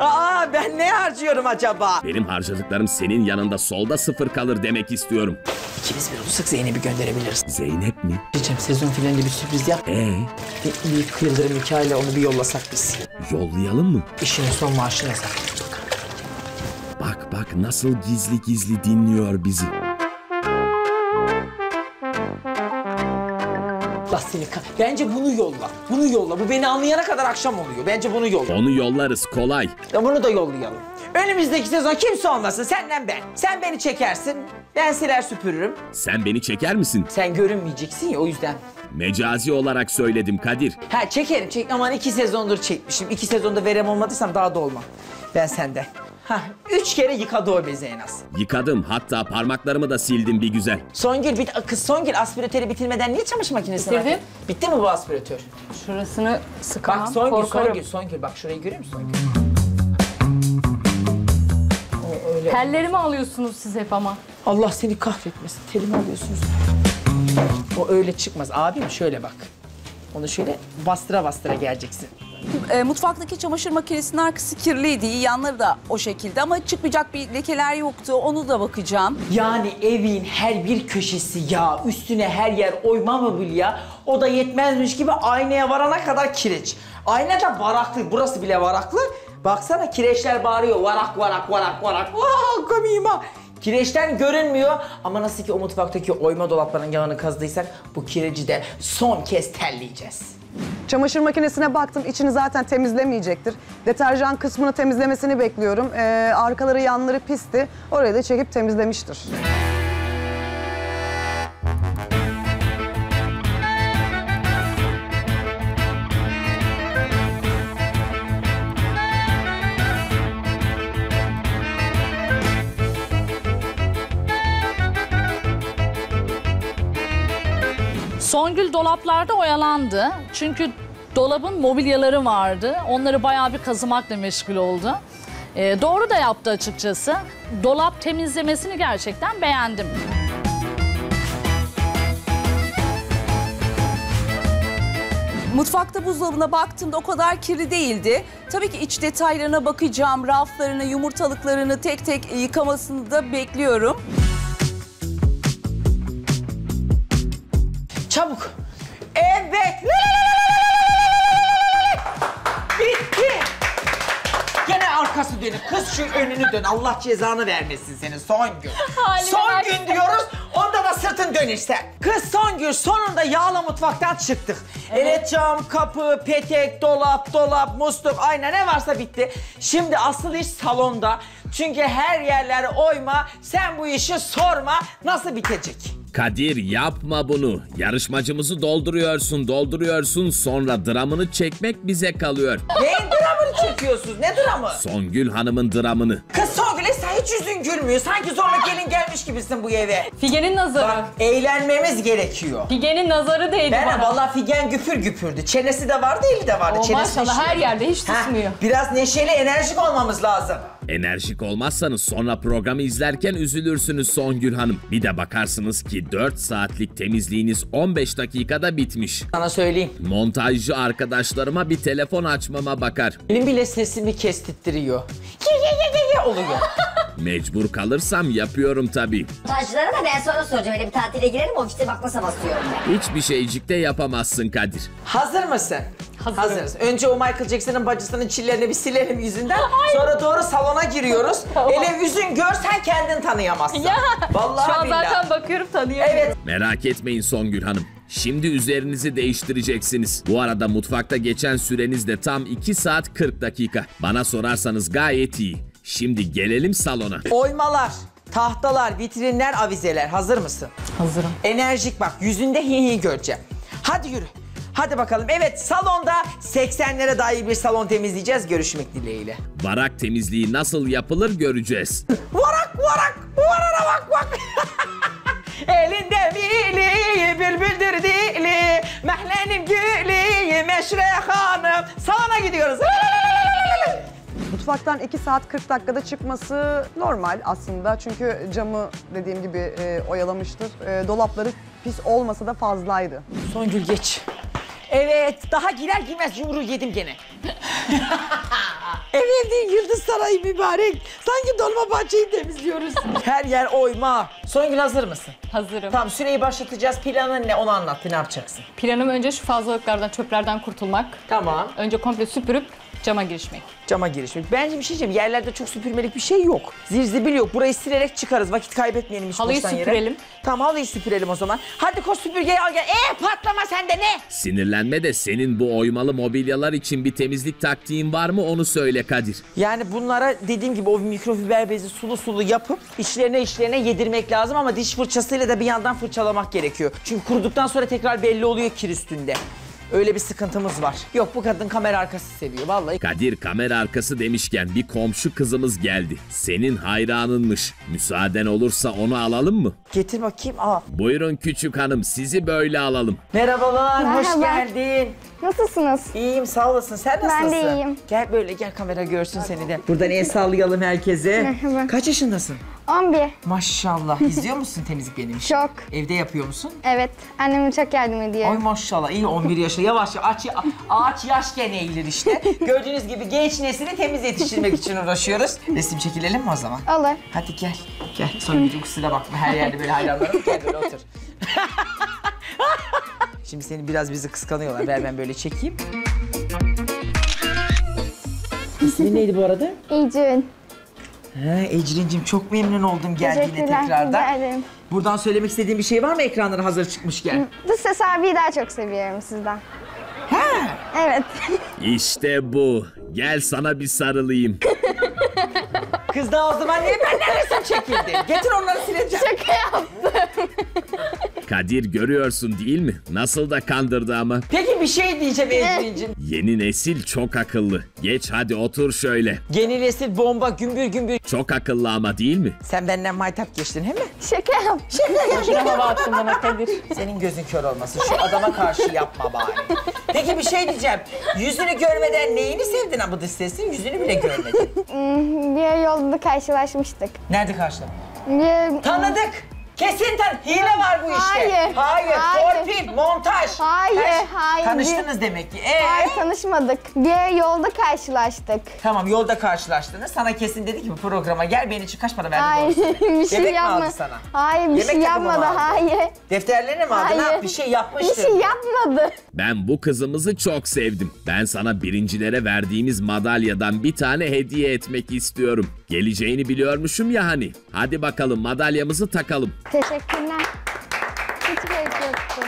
Aa, ben ne harcıyorum acaba? Benim harcadıklarım senin yanında solda sıfır kalır demek istiyorum. İkimiz bir olursak Zeynep'i gönderebiliriz. Zeynep mi? Diyeceğim, sezon finalinde bir sürpriz yap. Bir Yıldırım hikayeyle onu bir yollasak biz. Yollayalım mı? İşin son maaşını yazar. Bak bak nasıl gizli gizli dinliyor bizi. Bence bunu yolla. Bunu yolla. Bu beni anlayana kadar akşam oluyor. Bence bunu yolla. Onu yollarız, kolay. Ya bunu da yollayalım. Önümüzdeki sezon kimse olmasın, senden ben. Sen beni çekersin, ben siler süpürürüm. Sen beni çeker misin? Sen görünmeyeceksin ya, o yüzden. Mecazi olarak söyledim Kadir. Ha, çekerim. Aman 2 sezondur çekmişim. 2 sezonda verem olmadıysam daha da olmam. Ben senden. Hah, 3 kere yıkadı o bezi en az. Yıkadım, hatta parmaklarımı da sildim bir güzel. Songül, Songül aspiratörü bitirmeden niye çamaşır makinesine baktın? Bitti mi bu aspiratör? Şurasını sıkamam, bak, Songül, bak şurayı görüyor musun Songül? Tellerimi alıyorsunuz siz hep ama. Allah seni kahretmesin. Telimi alıyorsunuz. O öyle çıkmaz. Abim şöyle bak. Onu şöyle bastıra bastıra geleceksin. Mutfaktaki çamaşır makinesinin arkası kirliydi. Yanları da o şekilde ama çıkmayacak bir lekeler yoktu. Onu da bakacağım. Yani evin her bir köşesi yağ, üstüne her yer oyma mobilya. O da yetmezmiş gibi aynaya varana kadar kireç. Ayna da varaklı. Burası bile varaklı. Baksana kireçler bağırıyor. Varak varak varak varak. Vaa komiyim ha. Kireçten görünmüyor ama nasıl ki o mutfaktaki oyma dolapların yanını kazdıysak bu kireci de son kez telleyeceğiz. Çamaşır makinesine baktım, içini zaten temizlemeyecektir. Deterjan kısmını temizlemesini bekliyorum. Arkaları yanları pisti, orayı da çekip temizlemiştir. Songül dolaplarda oyalandı. Çünkü dolabın mobilyaları vardı. Onları bayağı bir kazımakla meşgul oldu. Doğru da yaptı açıkçası. Dolap temizlemesini gerçekten beğendim. Mutfakta buzdolabına baktığımda o kadar kirli değildi. Tabii ki iç detaylarına bakacağım. Raflarını, yumurtalıklarını tek tek yıkamasını da bekliyorum. Çabuk. Evet. Bitti. Gene arkası dönün. Kız şu önünü dön. Allah cezanı vermesin senin Songül. Songül diyoruz. Onda da sırtın dönüşse. Kız Songül sonunda yağla mutfaktan çıktık. Evet. Evet cam, kapı, petek, dolap, musluk, ayna ne varsa bitti. Şimdi asıl iş salonda. Çünkü her yerlere oyma. Sen bu işi sorma. Nasıl bitecek? Kadir yapma bunu. Yarışmacımızı dolduruyorsun. Sonra dramını çekmek bize kalıyor. Neyin dramını çekiyorsunuz? Ne dramı? Songül Hanım'ın dramını. Kız Songül'e sen hiç yüzün gülmüyor. Sanki zorla gelin gelmiş gibisin bu eve. Figen'in nazarı. Bak eğlenmemiz gerekiyor. Figen'in nazarı değdi bana. Vallahi Figen güpür güpürdü. Çenesi de vardı, eli de vardı. O maşallah her yerde hiç susmuyor. Biraz neşeli, enerjik olmamız lazım. Enerjik olmazsanız sonra programı izlerken üzülürsünüz Songül Hanım. Bir de bakarsınız ki 4 saatlik temizliğiniz 15 dakikada bitmiş. Sana söyleyeyim. Montajcı arkadaşlarıma bir telefon açmama bakar. Benim bile sesimi kestittiriyor. Oluyor. Mecbur kalırsam yapıyorum tabii. Montajcılara da ben sonra soracağım. Öyle bir tatile girelim ofiste bak nasıl basıyorum ben. Hiçbir şeycikte yapamazsın Kadir. Hazır mısın? Hazırız. Önce o Michael Jackson'ın bacısının çillerini bir silelim yüzünden. Hayır. Sonra doğru salona giriyoruz. Tamam. Ele yüzün gör sen kendin tanıyamazsın. Ya. Vallahi şu an billahi. Zaten bakıyorum tanıyorum. Evet. Merak etmeyin Songül Hanım. Şimdi üzerinizi değiştireceksiniz. Bu arada mutfakta geçen süreniz de tam 2 saat 40 dakika. Bana sorarsanız gayet iyi. Şimdi gelelim salona. Oymalar. Tahtalar, vitrinler, avizeler. Hazır mısın? Hazırım. Enerjik bak. Yüzünde hihi göreceğim. Hadi yürü. Hadi bakalım. Evet salonda 80'lere dair bir salon temizleyeceğiz. Görüşmek dileğiyle. Varak temizliği nasıl yapılır göreceğiz. Varana bak bak. Elinde mili, bülbüldür dili, mehlenim gülü, meşre hanım. Salona gidiyoruz. Mutfaktan 2 saat 40 dakikada çıkması normal aslında. Çünkü camı dediğim gibi oyalamıştır. Dolapları pis olmasa da fazlaydı. Songül geç. Evet, daha girer girmez yumruğu yedim gene. Ev değil, Yıldız Sarayı mübarek. Sanki Dolmabahçe'yi temizliyoruz. Her yer oyma. Songül hazır mısın? Hazırım. Tamam, süreyi başlatacağız. Planın ne? Onu anlat. Ne yapacaksın? Planım önce şu fazlalıklardan, çöplerden kurtulmak. Tamam. Önce komple süpürüp cama girişmek. Cama girişmek. Bence bir şey diyeceğim. Yerlerde çok süpürmelik bir şey yok. Zirzibil yok. Burayı silerek çıkarız. Vakit kaybetmeyelim hiç. Halıyı süpürelim. Tamam halıyı süpürelim o zaman. Hadi koş süpürgeyi al gel. Patlama sende ne? Sinirlenme de senin bu oymalı mobilyalar için bir temizlik taktiğin var mı onu söyle Kadir. Yani bunlara dediğim gibi o mikrofiber bezi sulu yapıp içlerine yedirmek lazım ama diş fırçasıyla da bir yandan fırçalamak gerekiyor. Çünkü kuruduktan sonra tekrar belli oluyor kir üstünde. Öyle bir sıkıntımız var. Yok bu kadın kamera arkası seviyor vallahi. Kadir kamera arkası demişken bir komşu kızımız geldi. Senin hayranınmış. Müsaaden olursa onu alalım mı? Getir bakayım al. Buyurun küçük hanım sizi böyle alalım. Merhabalar. Merhaba. Hoş geldin. Nasılsınız? İyiyim sağ olasın. Sen nasılsın? Ben de iyiyim. Gel böyle gel kamera görsün seni de. Buradan el sallayalım herkese. Merhaba. Kaç yaşındasın? 11. Maşallah. İzliyor musun Temizlik Benim İşim? Çok. Evde yapıyor musun? Evet. Anneme çok yardım ediyor. Ay maşallah. İyi 11 yaşında. Yavaş yavaş. Ağaç yaşken eğilir işte. Gördüğünüz gibi genç nesli temiz yetiştirmek için uğraşıyoruz. Resim çekilelim mi o zaman? Olur. Hadi gel. Gel. Songül'cüğüm kusura bakma. Her yerde böyle hayranlarım. Gel böyle otur. Şimdi seni biraz bizi kıskanıyorlar. Ver ben böyle çekeyim. İsmin neydi bu arada? Ecrin. Ecrincim çok memnun oldum geldiğine tekrardan. Buradan söylemek istediğin bir şey var mı ekranlara hazır çıkmışken? Dış ses abiyi daha çok seviyorum sizden. He? Evet. İşte bu. Gel sana bir sarılayım. Kız daha o zaman niye benden resim çekildi? Getir onları sileceğim. Şaka yaptım. Kadir görüyorsun değil mi? Nasıl da kandırdı ama. Peki bir şey diyeceğim Ecrincim. Yeni nesil çok akıllı. Geç hadi otur şöyle. Yeni nesil bomba gümbür gümbür. Çok akıllı ama değil mi? Sen benden maytap geçtin he mi? Şaka yap. Şaka yap. Şuna hava attın bana Kadir. Senin gözün kör olmasın. Şu adama karşı yapma bari. Peki bir şey diyeceğim. Yüzünü görmeden neyini sevdin ama dış sesin? Yüzünü bile görmedin. Bir yolda karşılaşmıştık. Nerede karşılaştık? Tanıdık. Kesin hile var bu işte. Hayır. Hayır. Torpil, montaj. Hayır. Tanıştınız demek ki. Hayır, tanışmadık. Bir yolda karşılaştık. Tamam, yolda karşılaştınız. Sana kesin dedi ki bu programa gel, beni için kaç para verdin? Hayır, bir şey yemek yapma. Mi aldı sana? Hayır, bir yemek şey yapmadı. Hayır. Defterlerini mi aldı? Hayır. Bir şey yapmıştı. Bir şey yapmadı. Ben bu kızımızı çok sevdim. Ben sana birincilere verdiğimiz madalyadan bir tane hediye etmek istiyorum. Geleceğini biliyormuşum ya hani. Hadi bakalım madalyamızı takalım. Teşekkürler. Hiç gerek yoktu.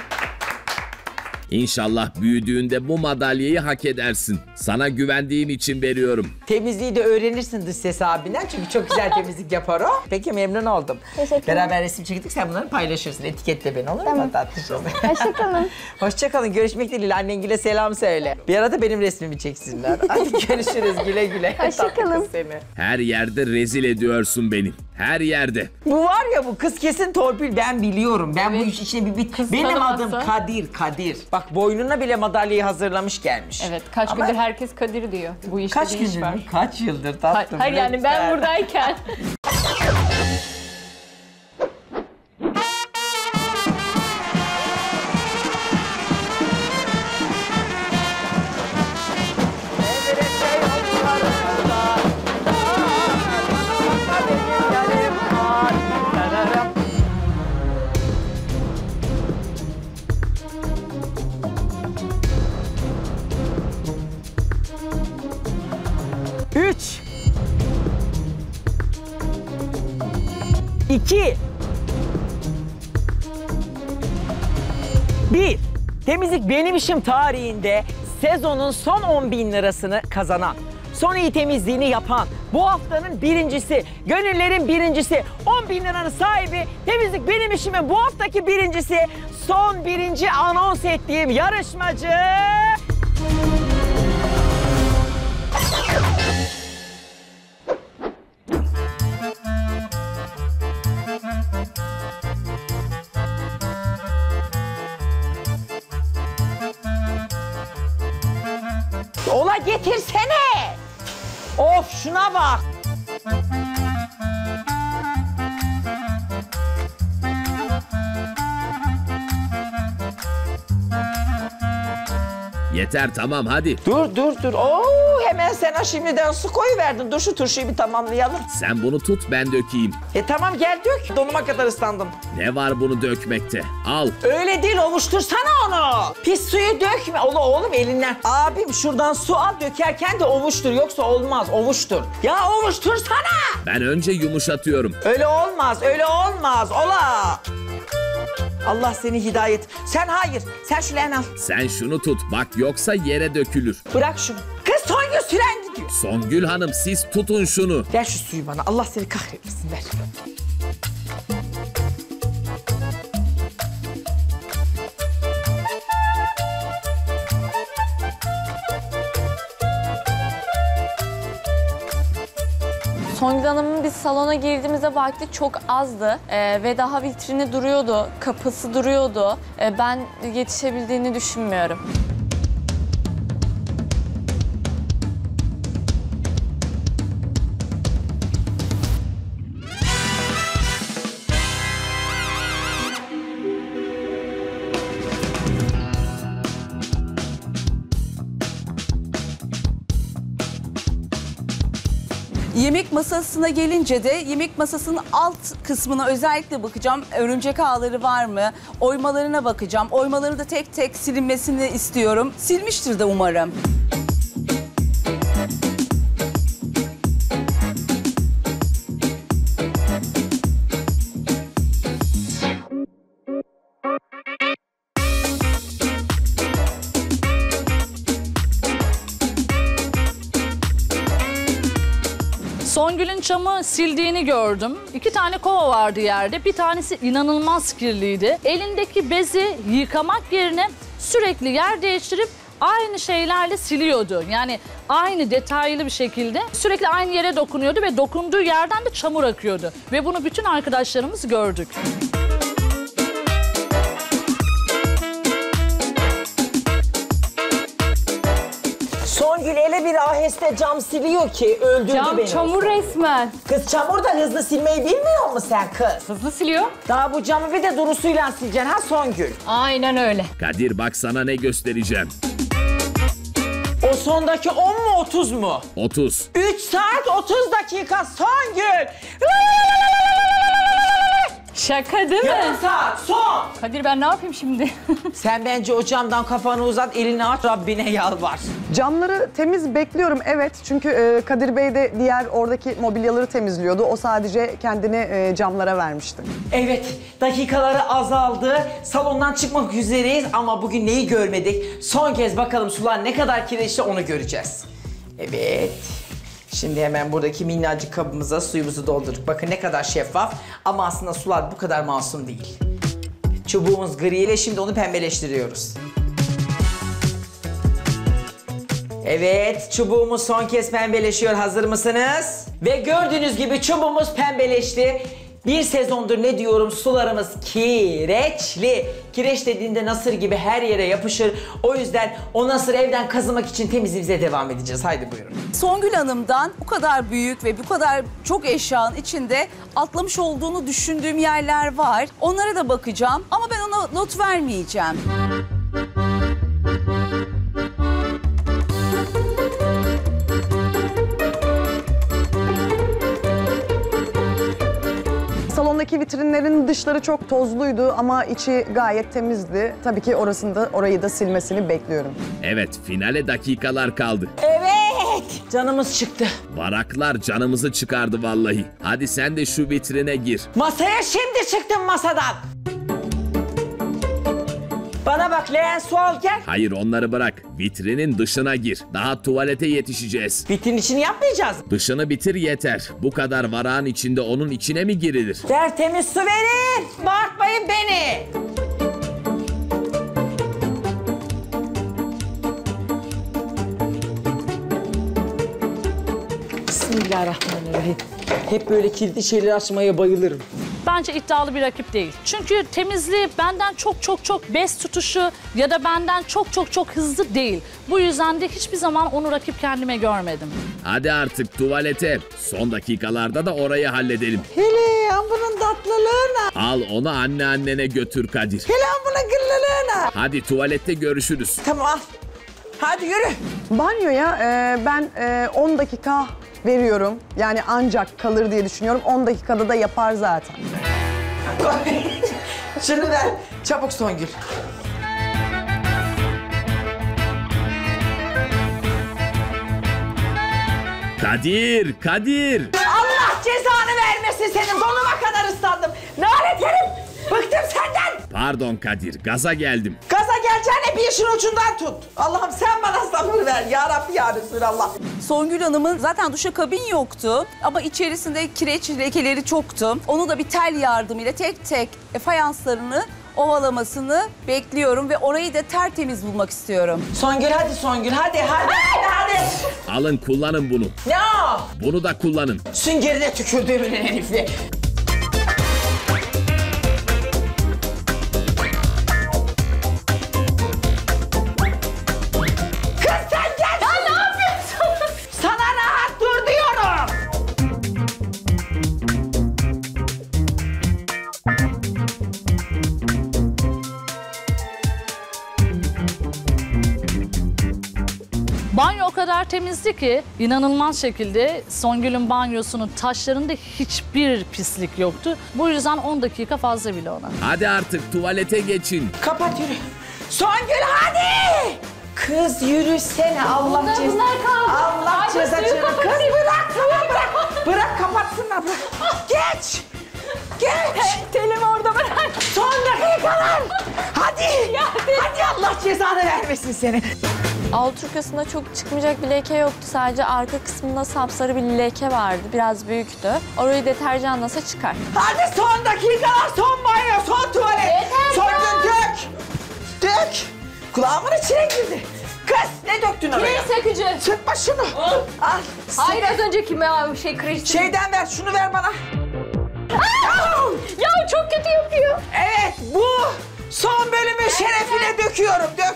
İnşallah büyüdüğünde bu madalyayı hak edersin. Sana güvendiğim için veriyorum. Temizliği de öğrenirsin dış ses abinden. Çünkü çok güzel temizlik yapar o. Peki memnun oldum. Teşekkürler. Beraber resim çektik. Sen bunları paylaşırsın. Etiketle beni olur mu? Tamam. Hoşçakalın. Hoşçakalın. Görüşmek dileğiyle. Annengile selam söyle. Bir arada benim resmimi çeksinler. Hadi görüşürüz. Güle güle. Hoşçakalın. Her yerde rezil ediyorsun beni. Her yerde. Bu var ya bu kız kesin torpil. Ben biliyorum. Ben evet. Bu iş içine bir kız. Benim adım Kadir. Kadir. Bak boynuna bile madalyayı hazırlamış gelmiş. Evet kaç ama gündür herkes Kadir diyor. Bu işte kaç gündür, iş var. Kaç yıldır tatlım. Hayır yani ben buradayken. Bir, Temizlik Benim İşim tarihinde sezonun son 10.000 lirasını kazanan, son iyi temizliğini yapan, bu haftanın birincisi, gönüllerin birincisi, 10.000 liranın sahibi, Temizlik Benim İşim'in bu haftaki birincisi, son birinci anons ettiğim yarışmacı... Getirsene. Of şuna bak. Yeter tamam hadi. Dur. Oo hemen sen şimdiden su koyuverdin. Dur şu turşuyu bir tamamlayalım. Sen bunu tut ben dökeyim. Tamam gel dök. Donuma kadar ıslandım. Ne var bunu dökmekte? Al. Öyle değil ovuştursana onu. Pis suyu dökme. Oğlum elinden. Abim şuradan su al dökerken de ovuştur. Yoksa olmaz ovuştur. Ya ovuştursana. Ben önce yumuşatıyorum. Öyle olmaz. Ola. Allah seni hidayet. Sen şu leğen al. Sen şunu tut. Bak yoksa yere dökülür. Bırak şunu. Kız Songül süren gidiyor. Songül Hanım siz tutun şunu. Ver şu suyu bana. Allah seni kahretmesin ver. Songül Hanım'ın biz salona girdiğimizde vakti çok azdı ve daha vitrini duruyordu, kapısı duruyordu. Ben yetişebildiğini düşünmüyorum. Yemek masasına gelince de yemek masasının alt kısmına özellikle bakacağım. Örümcek ağları var mı? Oymalarına bakacağım. Oymaları da tek tek silinmesini istiyorum. Silmiştir de umarım. Songül'ün çamı sildiğini gördüm. 2 tane kova vardı yerde. Bir tanesi inanılmaz kirliydi. Elindeki bezi yıkamak yerine sürekli yer değiştirip aynı şeylerle siliyordu. Yani aynı detaylı bir şekilde sürekli aynı yere dokunuyordu ve dokunduğu yerden de çamur akıyordu. Ve bunu bütün arkadaşlarımız gördük. Songül ele bir aheste cam siliyor ki öldürdü beni. Çamur resmen. Kız çamurdan hızlı silmeyi bilmiyor mu sen kız? Hızlı siliyor. Daha bu camı bir de durusuyla sileceksin ha Songül. Aynen öyle. Kadir bak sana ne göstereceğim. O sondaki 10 mu 30 mu? 30. 3 saat 30 dakika Songül. Şaka değil mi? Yarım saat son. Kadir ben ne yapayım şimdi? Sen bence o camdan kafanı uzat, elini aç, Rabbine yalvar. Camları temiz bekliyorum evet. Çünkü Kadir Bey de diğer oradaki mobilyaları temizliyordu. O sadece kendini camlara vermişti. Evet, dakikaları azaldı. Salondan çıkmak üzereyiz ama bugün neyi görmedik? Son kez bakalım sular ne kadar kirleşti onu göreceğiz. Evet. Şimdi hemen buradaki minnacık kabımıza suyumuzu doldurduk. Bakın ne kadar şeffaf ama aslında sular bu kadar masum değil. Çubuğumuz griyle şimdi onu pembeleştiriyoruz. Evet, çubuğumuz son kez pembeleşiyor. Hazır mısınız? Ve gördüğünüz gibi çubuğumuz pembeleşti. Bir sezondur ne diyorum, sularımız kireçli. Kireç dediğinde nasır gibi her yere yapışır. O yüzden o nasır evden kazımak için temizliğimize devam edeceğiz. Haydi buyurun. Songül Hanım'dan bu kadar büyük ve bu kadar çok eşyanın içinde atlamış olduğunu düşündüğüm yerler var. Onlara da bakacağım ama ben ona not vermeyeceğim. Salondaki vitrinlerin dışları çok tozluydu ama içi gayet temizdi. Tabii ki orayı da silmesini bekliyorum. Evet, finale dakikalar kaldı. Evet, canımız çıktı. Varaklar canımızı çıkardı vallahi. Hadi sen de şu vitrine gir. Masaya şimdi çıktım masadan. Bana bak leğen su al gel. Hayır onları bırak. Vitrinin dışına gir. Daha tuvalete yetişeceğiz. Vitrinin içini yapmayacağız. Dışını bitir yeter. Bu kadar varağın içinde onun içine mi girilir? Tertemiz su verin. Bağırtmayın beni. Bismillahirrahmanirrahim. Hep böyle kilitli şeyleri açmaya bayılırım. Bence iddialı bir rakip değil. Çünkü temizliği benden çok bez tutuşu ya da benden çok hızlı değil. Bu yüzden de hiçbir zaman onu rakip kendime görmedim. Hadi artık tuvalete. Son dakikalarda da orayı halledelim. Hele bunun tatlılığına. Al onu anneannene götür Kadir. Hele bunun gırlılığına. Hadi tuvalette görüşürüz. Tamam. Hadi yürü. Banyoya ben 10 dakika... veriyorum. Yani ancak kalır diye düşünüyorum. 10 dakikada da yapar zaten. Şunu ver. Çabuk Songül. Kadir, Kadir. Allah cezanı vermesin senin. Donuma kadar ıslandım. Lanet herif. Bıktım senden. Pardon Kadir, gaza geldim. Gaza geleceğine bir işin ucundan tut. Allah'ım sen bana sabır ver. Ya Rabbi ya Resulallah. Songül Hanım'ın zaten duşakabin yoktu ama içerisinde kireç lekeleri çoktu. Onu da bir tel yardımıyla tek tek fayanslarını ovalamasını bekliyorum ve orayı da tertemiz bulmak istiyorum. Songül hadi Songül hadi. Alın kullanın bunu. Ne o? Bunu da kullanın. Süngerine tükürdüğümün herifle. kadar temizdi ki inanılmaz şekilde Songül'ün banyosunun taşlarında hiçbir pislik yoktu. Bu yüzden 10 dakika fazla bile ona. Hadi artık tuvalete geçin. Kapat yürü. Songül hadi! Kız yürüsene Allah cezanı. Allah cezanı. Kız bırak tamam bırak. Bırak kapatsınlar bırak. Geç. Geç. Telimi orada bırak. Son dakikalar. Hadi. Ya, hadi Allah cezanı vermesin seni. Alt arkasında çok çıkmayacak bir leke yoktu. Sadece arka kısmında sapsarı bir leke vardı. Biraz büyüktü. Orayı deterjanla çıkar. Hadi son dakikalar, son banyo, son tuvalet. Yeter son gün dök. Dök. Kulağımın içine girdi. Kız ne döktün oraya? Kireç sökücü. Sıkma şunu. Al. Al sık. Hayır az önce kime şey kreşti. Şeyden ver şunu ver bana. Ya çok kötü yapıyor. Evet bu son bölümün evet, şerefine evet. Döküyorum. Dök.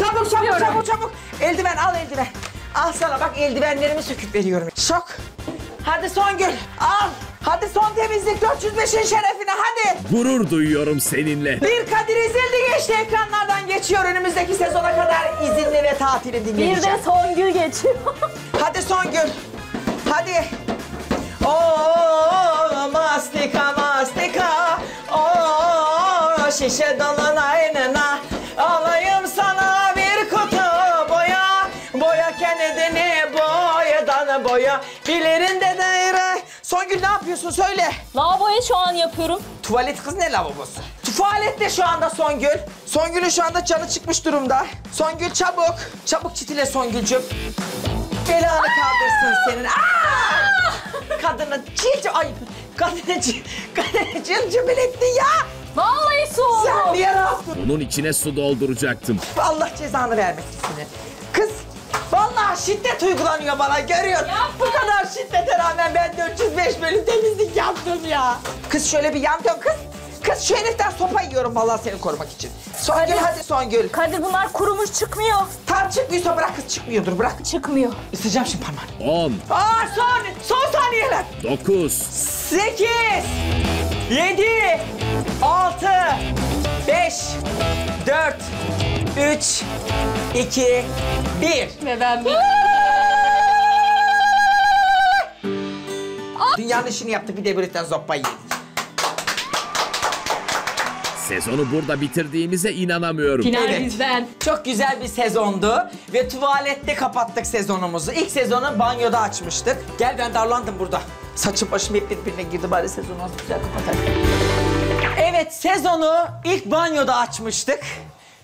Çabuk çabuk çabuk çabuk. Eldiven al eldiven. Al sana bak eldivenlerimi söküp veriyorum. Şok. Hadi Songül al. Hadi son temizlik 405'in şerefine hadi. Gurur duyuyorum seninle. Bir Kadir Ezildi geçti ekranlardan geçiyor. Önümüzdeki sezona kadar izinli ve tatili dinleyeceğim. Bir de Songül geçiyor. Hadi Songül. Hadi. Oo mastika mastika. Oo şişe dolana enena. Alayım sana bir kutu boya. Boya kendini boyadan boya. Bilerinde daire. Songül ne yapıyorsun söyle. Lavaboya şu an yapıyorum. Tuvalet kız ne lavabosu? Tuvalette şu anda Songül. Songül'ün şu anda canı çıkmış durumda. Songül çabuk. Çabuk çitile Songül'cüm. Belanı kaldırsın senin. Aa! Kadına cilcim. Ay kadına cilcim. Kadına cilcim ettin ya. Vallahi su oldu. Sen niye rahatsın? Bunun içine su dolduracaktım. Allah cezanı vermesin seni. Kız. Vallahi şiddet uygulanıyor bana görüyorsun. Bu kadar şiddete rağmen ben 405 bölüm temizlik yaptım ya. Kız şöyle bir yan dön kız. Kız şu heriften sopa yiyorum vallahi seni korumak için. Songül Kadir, hadi Songül. Kadir bunlar kurumuş çıkmıyor. Tam çıkmıyorsa bırak kız çıkmıyordur bırak. Çıkmıyor. Isıracağım şimdi parmağını. 10. Aa son saniyeler. 9. 8. 7. 6. 5. 4. 3, 2, 1. Ve ben bir... Dünyanın işini yaptık bir de birlikten zoppayı. Sezonu burada bitirdiğimize inanamıyorum. Final bizden. Evet. Çok güzel bir sezondu ve tuvalette kapattık sezonumuzu. İlk sezonu banyoda açmıştık. Gel ben darlandım burada. Saçım başım hep birbirine girdi bari sezonu güzel kapatalım. Evet sezonu ilk banyoda açmıştık.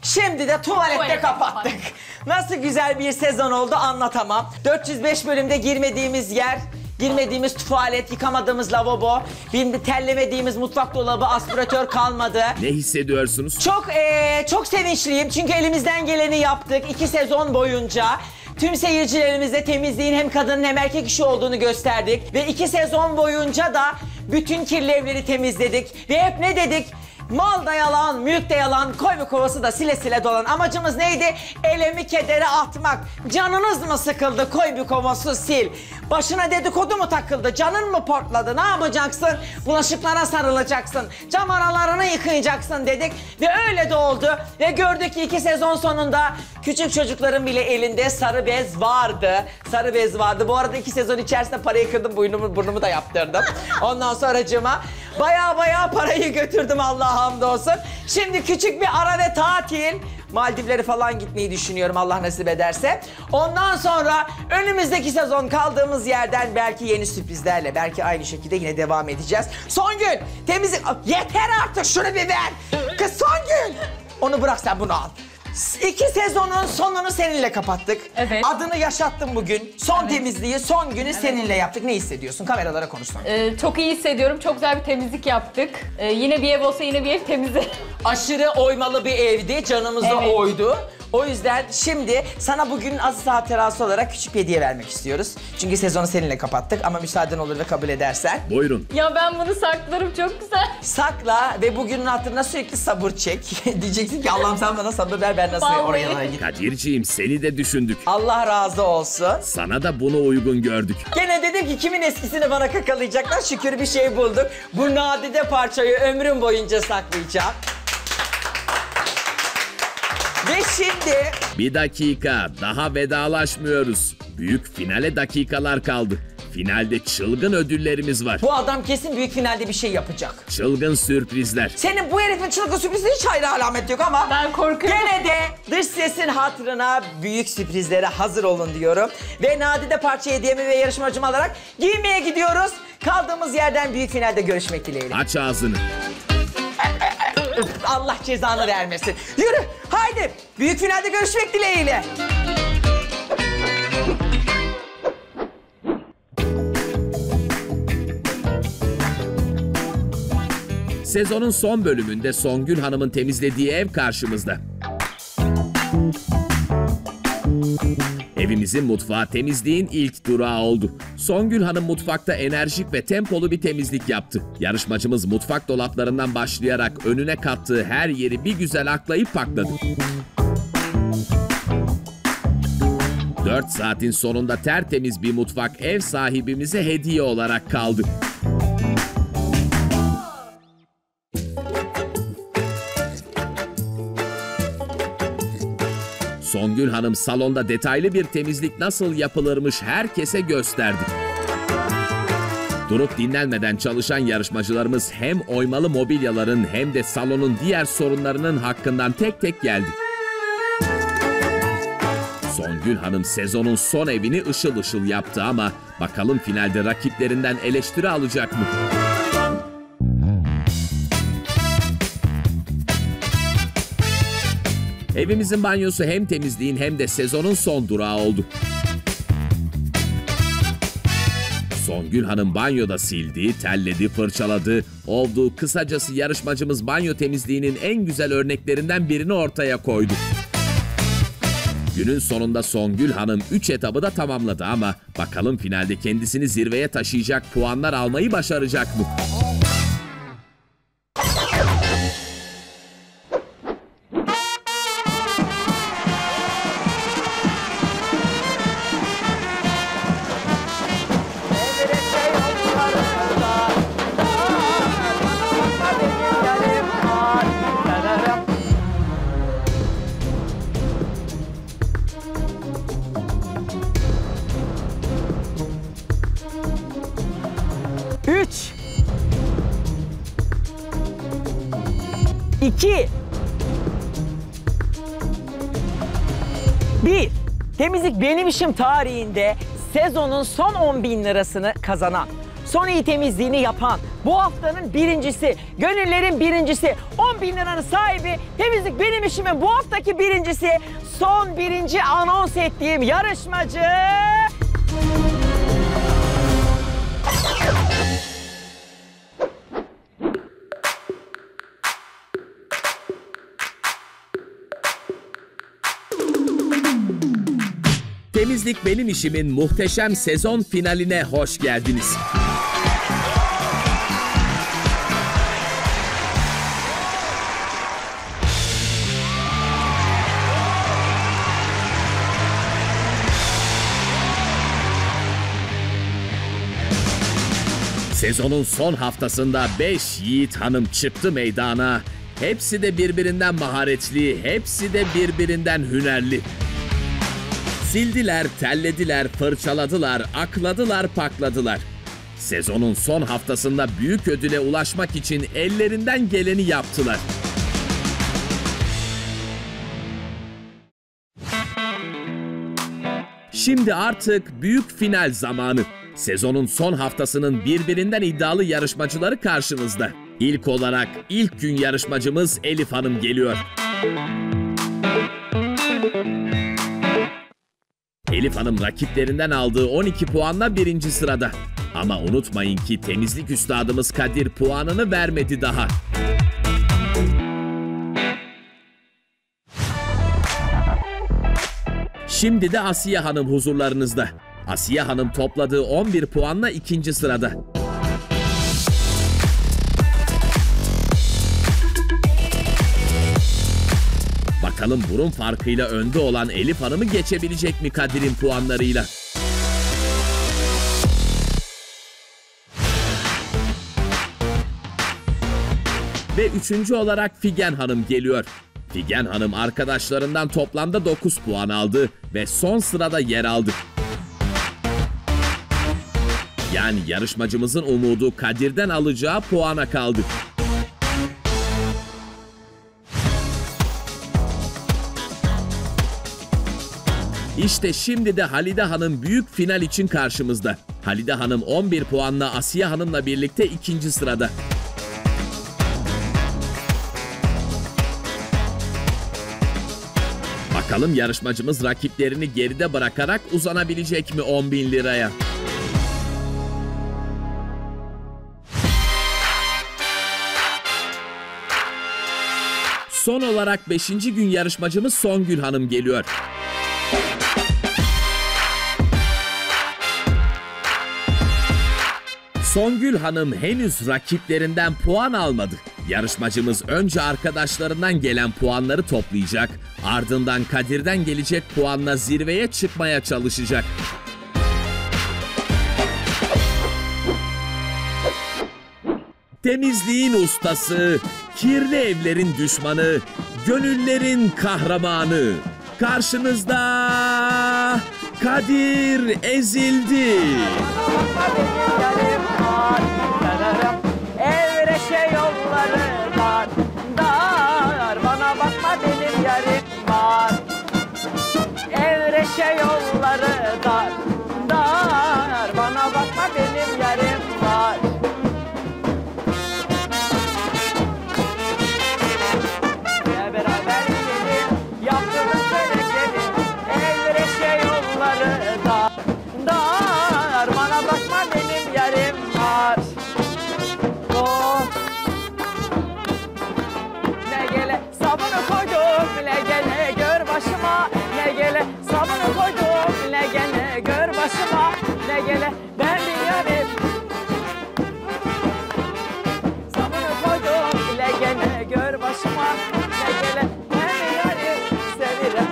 Şimdi de tuvalette kapattık. Nasıl güzel bir sezon oldu anlatamam. 405 bölümde girmediğimiz yer, girmediğimiz tuvalet, yıkamadığımız lavabo, terlemediğimiz mutfak dolabı, aspiratör kalmadı. Ne hissediyorsunuz? Çok sevinçliyim çünkü elimizden geleni yaptık 2 sezon boyunca. Tüm seyircilerimize temizliğin hem kadının hem erkek işi olduğunu gösterdik. Ve 2 sezon boyunca da bütün kirli evleri temizledik. Ve hep ne dedik? Mal da yalan, mülk de yalan, koy ve kovası da sile sile dolan. Amacımız neydi? Elemi kedere atmak. Canınız mı sıkıldı? Koy bir kovası sil. Başına dedikodu mu takıldı? Canın mı portladı? Ne yapacaksın? Bulaşıklara sarılacaksın. Cam aralarını yıkayacaksın dedik. Ve öyle de oldu. Ve gördük ki 2 sezon sonunda küçük çocukların bile elinde sarı bez vardı. Sarı bez vardı. Bu arada 2 sezon içerisinde parayı kırdım, burnumu da yaptırdım. Ondan sonracığıma baya parayı götürdüm Allah'a. Hamdolsun. Şimdi küçük bir ara ve tatil. Maldivlere falan gitmeyi düşünüyorum Allah nasip ederse. Ondan sonra önümüzdeki sezon kaldığımız yerden belki yeni sürprizlerle, belki aynı şekilde yine devam edeceğiz. Songül temizlik... Yeter artık şunu bir ver. Kız Songül. Onu bırak sen bunu al. 2 sezonun sonunu seninle kapattık. Evet. Adını yaşattın bugün. Son evet. Temizliği, son günü evet. Seninle yaptık. Ne hissediyorsun? Kameralara konuşsana. Çok iyi hissediyorum. Çok güzel bir temizlik yaptık. Yine bir ev olsa yine bir ev temizdi. Aşırı oymalı bir evdi. Canımıza evet. Oydu. O yüzden şimdi sana bugünün aziz hatırası olarak küçük bir hediye vermek istiyoruz. Çünkü sezonu seninle kapattık ama müsaaden olur ve kabul edersen. Buyurun. Ya ben bunu saklarım çok güzel. Sakla ve bugünün hatırına sürekli sabır çek. Diyeceksin ki Allah'ım sen bana sabır ver ben nasıl oraya gideyim. Kadir'ciğim seni de düşündük. Allah razı olsun. Sana da bunu uygun gördük. Gene dedim ki kimin eskisini bana kakalayacaklar şükür bir şey bulduk. Bu nadide parçayı ömrüm boyunca saklayacağım. Ve şimdi... Bir dakika, daha vedalaşmıyoruz. Büyük finale dakikalar kaldı. Finalde çılgın ödüllerimiz var. Bu adam kesin büyük finalde bir şey yapacak. Çılgın sürprizler. Senin bu herifin çılgın sürprizi hiç hayra alamet yok ama... Ben korkuyorum. Gene de dış sesin hatırına büyük sürprizlere hazır olun diyorum. Ve nadide parça hediyemi ve yarışmacımı alarak giymeye gidiyoruz. Kaldığımız yerden büyük finalde görüşmek dileğiyle. Aç ağzını. Allah cezanı vermesin. Yürü, haydi. Büyük finalde görüşmek dileğiyle. Sezonun son bölümünde Songül Hanım'ın temizlediği ev karşımızda. Evimizin mutfağı temizliğin ilk durağı oldu. Songül Hanım mutfakta enerjik ve tempolu bir temizlik yaptı. Yarışmacımız mutfak dolaplarından başlayarak önüne kattığı her yeri bir güzel aklayıp pakladı. 4 saatin sonunda tertemiz bir mutfak ev sahibimize hediye olarak kaldı. Songül Hanım salonda detaylı bir temizlik nasıl yapılırmış herkese gösterdi. Durup dinlenmeden çalışan yarışmacılarımız hem oymalı mobilyaların hem de salonun diğer sorunlarının hakkından tek tek geldi. Songül Hanım sezonun son evini ışıl ışıl yaptı ama bakalım finalde rakiplerinden eleştiri alacak mı? Evimizin banyosu hem temizliğin hem de sezonun son durağı oldu. Songül Hanım banyoda sildi, telledi, fırçaladı, oldu. Kısacası yarışmacımız banyo temizliğinin en güzel örneklerinden birini ortaya koydu. Günün sonunda Songül Hanım 3 etabı da tamamladı ama bakalım finalde kendisini zirveye taşıyacak puanlar almayı başaracak mı? Temizlik Benim İşim tarihinde sezonun son 10.000 lirasını kazanan, son iyi temizliğini yapan, bu haftanın birincisi, gönüllerin birincisi, 10.000 liranın sahibi, Temizlik Benim İşim'in bu haftaki birincisi, son birinci anons ettiğim yarışmacı... Temizlik Benim İşim'in muhteşem sezon finaline hoş geldiniz. Sezonun son haftasında 5 yiğit hanım çıktı meydana. Hepsi de birbirinden maharetli, hepsi de birbirinden hünerli. Sildiler, tellediler, fırçaladılar, akladılar, pakladılar. Sezonun son haftasında büyük ödüle ulaşmak için ellerinden geleni yaptılar. Şimdi artık büyük final zamanı. Sezonun son haftasının birbirinden iddialı yarışmacıları karşınızda. İlk olarak ilk gün yarışmacımız Elif Hanım geliyor. Elif Hanım rakiplerinden aldığı 12 puanla birinci sırada. Ama unutmayın ki temizlik üstadımız Kadir puanını vermedi daha. Şimdi de Asiye Hanım huzurlarınızda. Asiye Hanım topladığı 11 puanla ikinci sırada. Bakalım burun farkıyla önde olan Elif Hanım'ı geçebilecek mi Kadir'in puanlarıyla? Ve üçüncü olarak Figen Hanım geliyor. Figen Hanım arkadaşlarından toplamda 9 puan aldı ve son sırada yer aldı. Yani yarışmacımızın umudu Kadir'den alacağı puana kaldı. İşte şimdi de Halide Hanım büyük final için karşımızda. Halide Hanım 11 puanla Asiye Hanım'la birlikte ikinci sırada. Bakalım yarışmacımız rakiplerini geride bırakarak uzanabilecek mi 10.000 liraya? Son olarak 5. gün yarışmacımız Songül Hanım geliyor. Songül Hanım henüz rakiplerinden puan almadı. Yarışmacımız önce arkadaşlarından gelen puanları toplayacak, ardından Kadir'den gelecek puanla zirveye çıkmaya çalışacak. Temizliğin ustası, kirli evlerin düşmanı, gönüllerin kahramanı. Karşınızda Kadir Ezildi. Yolları dar, dar. Bana bakma benim yerim var. Beraber gidelim, yaptığımız berekeli. Evreşe yolları dar, dar. Bana bakma benim yerim var. Oh. Ne gele sabunu koydum, ne gele gör başıma, ne gele. Sabunu koydum, ne gene gör başıma, ne gele ben bir yarim. Sabunu koydum, ne gene gör başıma, ne gele ben bir yarim sevirim.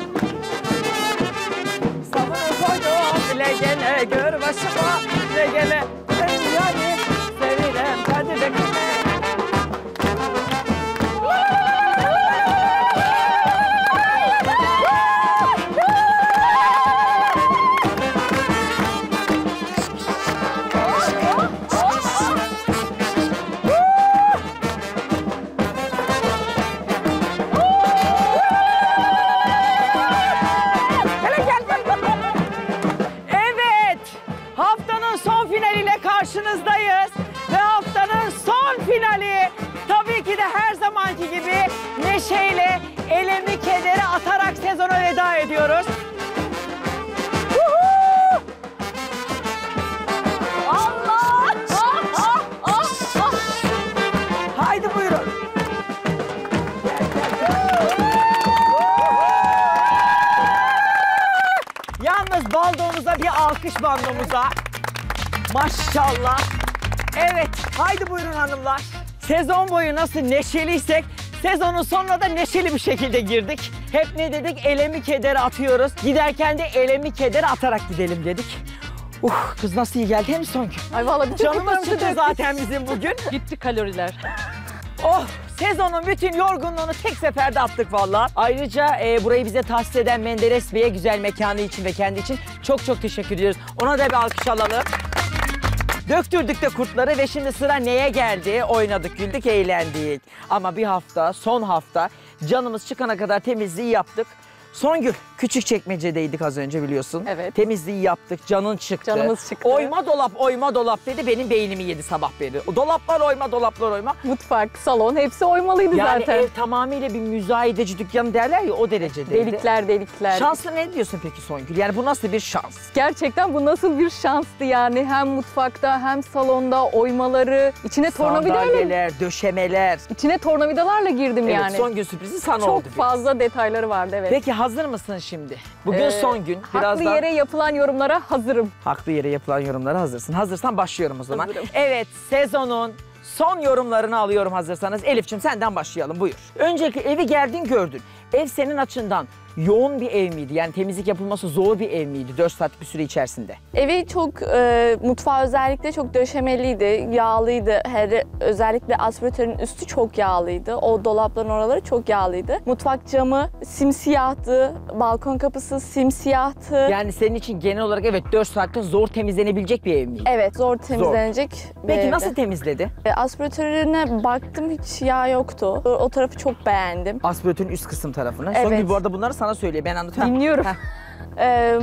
Sabunu koydum, ne gene gör başıma, ne gele ben bir yarim sevirim. Kadir'im. Neşeyle elemi kedere atarak sezona veda ediyoruz. Allah! Ah, ah, ah, ah. Haydi buyurun. Yalnız baldoğumuza bir alkış bandomuza. Maşallah. Evet, haydi buyurun hanımlar. Sezon boyu nasıl neşeliysek sezonun sonuna da neşeli bir şekilde girdik. Hep ne dedik? Elemi kedere atıyoruz. Giderken de elemi kedere atarak gidelim dedik. Kız nasıl iyi geldi hem Songül. Ay vallahi bütün canımız çıktı zaten bizim bugün. Gitti kaloriler. Oh, sezonun bütün yorgunluğunu tek seferde attık vallahi. Ayrıca burayı bize tahsis eden Menderes Bey'e güzel mekanı için ve kendi için çok çok teşekkür ediyoruz. Ona da bir alkış alalım. Döktürdük de kurtları ve şimdi sıra neye geldi? Oynadık, güldük, eğlendik. Ama bir hafta, son hafta canımız çıkana kadar temizliği yaptık. Songül, Küçükçekmece'deydik az önce biliyorsun. Evet. Temizliği yaptık, canın çıktı. Canımız çıktı. Oyma dolap, oyma dolap dedi, benim beynimi yedi sabah beri. Dolaplar oyma, dolaplar oyma. Mutfak, salon hepsi oymalıydı yani zaten. Yani ev tamamıyla bir müzayedeci dükkanı derler ya, o derecedeydi. Delikler, delikler. Şanslı ne diyorsun peki Songül? Yani bu nasıl bir şans? Gerçekten bu nasıl bir şanstı yani. Hem mutfakta hem salonda oymaları, içine tornavidalar. Sandalyeler, döşemeler. İçine tornavidalarla girdim evet, yani. Evet, Songül sürprizi sana çok oldu. Çok fazla detayları vardı evet. Peki hazır mısın şimdi? Bugün son gün. Birazdan... Haklı yere yapılan yorumlara hazırım. Haklı yere yapılan yorumlara hazırsın. Hazırsan başlıyorum o zaman. Hazırım. Evet, sezonun son yorumlarını alıyorum hazırsanız. Elif'ciğim senden başlayalım buyur. Öncelikle evi geldin gördün. Ev senin açından yoğun bir ev miydi? Yani temizlik yapılması zor bir ev miydi 4 saatlik bir süre içerisinde? Evi çok, mutfağı özellikle çok döşemeliydi, yağlıydı. Özellikle aspiratörün üstü çok yağlıydı. O dolapların oraları çok yağlıydı. Mutfak camı simsiyahtı, balkon kapısı simsiyahtı. Yani senin için genel olarak evet 4 saatte zor temizlenebilecek bir ev miydi? Evet, zor temizlenecek zor. Peki evde. Nasıl temizledi? Aspiratörüne baktım, hiç yağ yoktu. O tarafı çok beğendim. Aspiratörün üst kısım tarafını. Evet. Songül bu arada bunları sana söylüyor, ben anlatıyorum. Dinliyorum.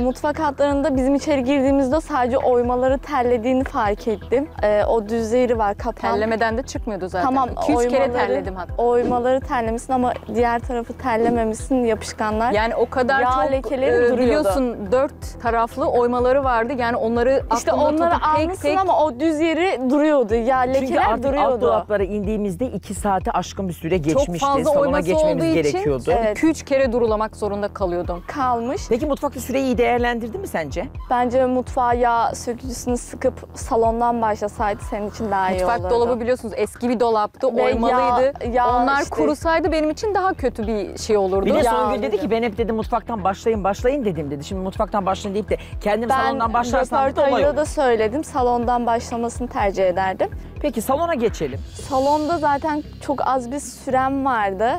Mutfak hatlarında bizim içeri girdiğimizde sadece oymaları terlediğini fark ettim. O düz yeri var, kapan. Terlemeden de çıkmıyordu zaten. Tamam, 2-3 kere terledim hatta. Oymaları terlemesin ama diğer tarafı terlememesin, yapışkanlar. Yani o kadar yağ çok lekeleri biliyorsun, 4 taraflı oymaları vardı. Yani onları işte onları almışsın tek... ama o düz yeri duruyordu. Ya lekeler duruyordu. Çünkü artık alt dolaplara indiğimizde 2 saate aşkın bir süre geçmişti. Çok fazla salona geçmemiz gerekiyordu. 2-3 evet. kere durulamak zorunda kalıyordum. Kalmış. Peki mutfak süreyi iyi değerlendirdi mi sence? Bence mutfağa yağ sökücüsünü sıkıp salondan başlasaydı senin için daha iyi olurdu. Mutfak dolabı biliyorsunuz eski bir dolaptı, oymalıydı. Onlar işte kurusaydı benim için daha kötü bir şey olurdu. Bir de Songül dedi ki ben hep dedi mutfaktan başlayın dedim dedi. Şimdi mutfaktan başlayın deyip de kendim salondan başlarsam da olay olur. Ben da söyledim, salondan başlamasını tercih ederdim. Peki salona geçelim. Salonda zaten çok az bir sürem vardı.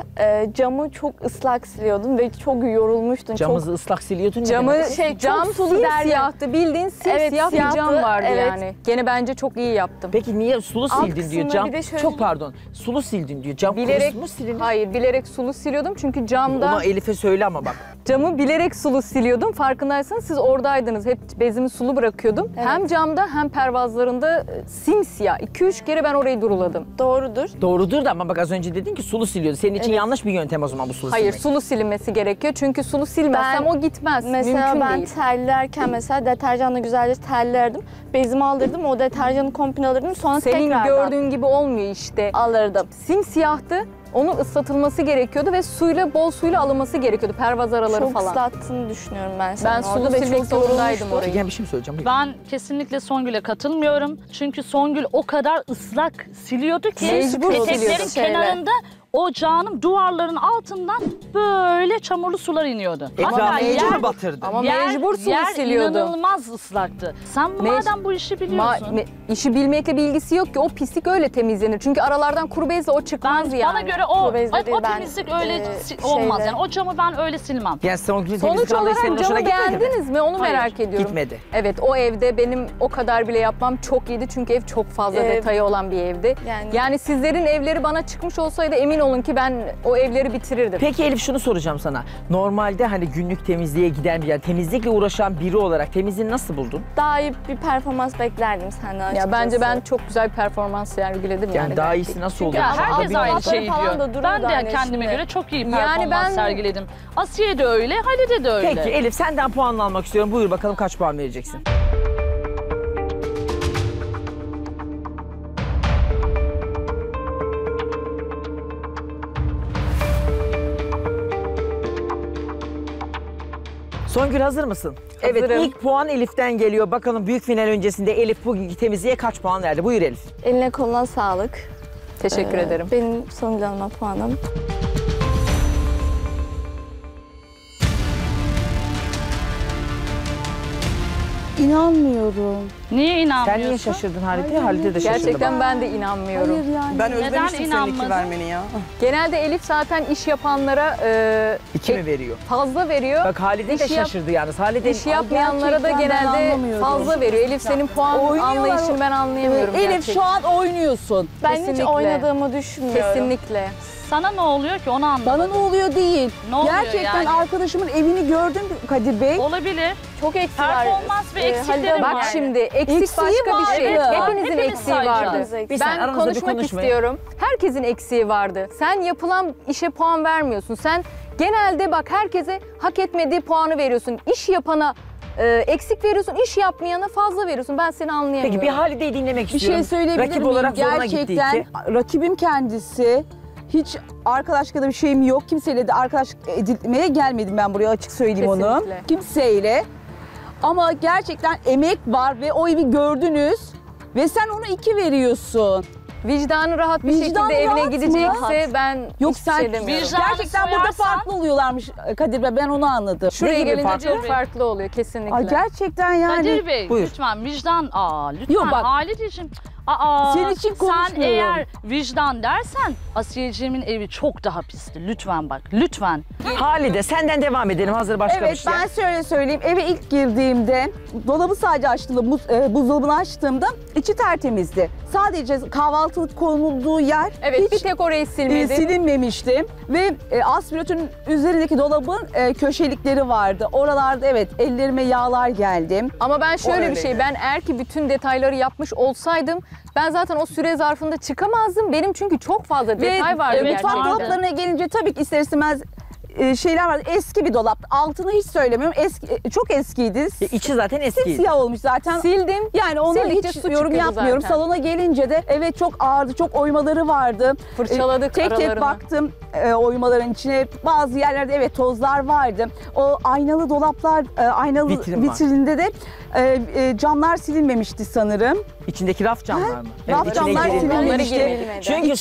Camı çok ıslak siliyordum ve çok yorulmuştum. Camımızı çok... ıslak siliyordun. Camı cam sulu siyahtı, bildiğin simsiyah evet, bir cam vardı evet. yani. Gene bence çok iyi yaptım. Peki niye sulu sildin diyor cam? Şöyle... Çok pardon, sulu sildin diyor cam. Bilerek mu silinir? Hayır, bilerek sulu siliyordum çünkü camda. Ona Elif'e söyle ama bak. Camı bilerek sulu siliyordum, farkındaysanız siz oradaydınız. Hep bezimi sulu bırakıyordum. Evet. Hem camda hem pervazlarında simsiyah. 2-3 kere ben orayı duruladım. Doğrudur. Doğrudur da ama bak az önce dedin ki sulu siliyordu. Senin için evet. yanlış bir yöntem o zaman bu sulu silmek. Hayır, sulu silinmesi gerekiyor çünkü sulu silmezsem o gitmez. Mesela mümkün ben değil. Terlerken mesela deterjanla güzelce terlerdim. Bezimi aldırdım, o deterjanı komple alırdım, sonra senin tekrardan. Senin gördüğün gibi olmuyor işte. Alırdım. Simsiyahtı. Onun ıslatılması gerekiyordu ve suyla, bol suyla alınması gerekiyordu, pervaz araları çok falan. Çok ıslattığını düşünüyorum ben sana. Ben sulu silmek zorundaydım orayı. Figen bir şey mi söyleyeceğim? Ben kesinlikle Songül'e katılmıyorum. Çünkü Songül o kadar ıslak siliyordu ki eteklerin kenarında o canım duvarların altından böyle çamurlu sular iniyordu. Ama mecbur batırdı. Ama mecbur sulu siliyordu. Yer inanılmaz ıslaktı. Sen madem bu işi biliyorsun. İşi bilmekle bir ilgisi yok ki, o pislik öyle temizlenir. Çünkü aralardan kuru bezle o çıkmaz yani. Bana göre o temizlik öyle olmaz yani. O camı ben öyle silmem. Yani sonuç olarak camı beğendiniz mi? Onu merak ediyorum. Gitmedi. Evet, o evde benim o kadar bile yapmam çok iyiydi. Çünkü ev çok fazla detayı olan bir evdi. Yani sizlerin evleri bana çıkmış olsaydı emin olun ki ben o evleri bitirirdim. Peki Elif, şunu soracağım sana. Normalde hani günlük temizliğe giden bir yer, temizlikle uğraşan biri olarak temizliğini nasıl buldun? Daha iyi bir performans beklerdim senden açıkçası. Ya bence ben çok güzel bir performans sergiledim yani. Daha iyisi nasıl oldu? Herkes aynı şeyi diyor. Ben de kendime göre çok iyi performans sergiledim. Asiye de öyle, Halide de öyle. Peki Elif, senden puan almak istiyorum. Buyur bakalım, kaç puan vereceksin? Songül, hazır mısın? Hazırım. Evet, ilk puan Elif'ten geliyor. Bakalım büyük final öncesinde Elif bugünkü temizliğe kaç puan verdi? Buyur Elif. Eline koluna sağlık. Teşekkür ederim. Benim Songül Hanım'a puanım. İnanmıyorum. Niye inanmıyorsun? Sen niye şaşırdın Halide? Halide de şaşırdı. Gerçekten ben de inanmıyorum. Hayır yani. Ben özlemiştim senin 2 vermeni ya. Genelde Elif zaten iş yapanlara 2 mi veriyor? Fazla veriyor. Bak Halide de şaşırdı yalnız. Halide iş yapmayanlara da genelde fazla veriyor. Elif, senin puan anlayışını ben anlayamıyorum. Elif gerçekten. Şu an oynuyorsun. Ben hiç oynadığımı düşünmüyorum. Kesinlikle. Sana ne oluyor ki, onu anlamadım. Bana ne oluyor değil. Ne oluyor gerçekten yani? Arkadaşımın evini gördün Kadir Bey. Olabilir. Çok eksik var. Performans ve eksiklerim var. Bak şimdi eksik başka bir şey. Evet, hepinizin eksiği vardı. Ben konuşmak istiyorum. Herkesin eksiği vardı. Sen yapılan işe puan vermiyorsun. Sen genelde bak herkese hak etmediği puanı veriyorsun. İş yapana eksik veriyorsun, iş yapmayana fazla veriyorsun. Ben seni anlayamıyorum. Peki bir Halide'yi dinlemek istiyorum. Bir şey söyleyebilir miyim? Rakip olarak zoruna gittiği için. Rakibim kendisi. Hiç arkadaşlıkla da bir şeyim yok. Kimseyle de arkadaşlık edilmeye gelmedim ben buraya, açık söyleyeyim onu. Kimseyle. Ama gerçekten emek var ve o evi gördünüz ve sen ona 2 veriyorsun. Vicdanı rahat bir şekilde evine gidecekse ben hiçbir şey demiyorum. Gerçekten burada farklı oluyorlarmış Kadir Bey, ben onu anladım. Şuraya gelince çok farklı oluyor kesinlikle. Ay gerçekten yani. Kadir Bey lütfen vicdan, lütfen aile için. Senin için konuşmuyorum. Sen eğer vicdan dersen Asiyeciğimin evi çok daha pisti. Lütfen bak, lütfen. Halide senden devam edelim, hazır başlamışız. Evet, ben şöyle söyleyeyim. Eve ilk girdiğimde dolabı sadece açtığımda, buzdolabını açtığımda içi tertemizdi. Sadece kahvaltılık konulduğu yer hiç bir tek orayı silinmemişti. Ve aspiratörün üzerindeki dolabın köşelikleri vardı. Oralarda ellerime yağlar geldi. Ama ben şöyle bir şey, ben eğer ki bütün detayları yapmış olsaydım ben zaten o süre zarfında çıkamazdım. Benim çünkü çok fazla detay vardı. Mutfak dolaplarına gelince tabii ki ister istemez şeyler vardı. Eski bir dolap. Altını hiç söylemiyorum. Eski, çok eskiydi. İçi zaten eskiydi. Simsiyah olmuş zaten. Sildim. Yani onu hiç yorum yapmıyorum. Zaten. Salona gelince de çok ağırdı. Çok oymaları vardı. Fırçaladık tek baktım oymaların içine. Bazı yerlerde tozlar vardı. O aynalı dolaplar, aynalı vitrinde de camlar silinmemişti sanırım. İçindeki raf camlar mı? Raf camlar silinmemişti. Çünkü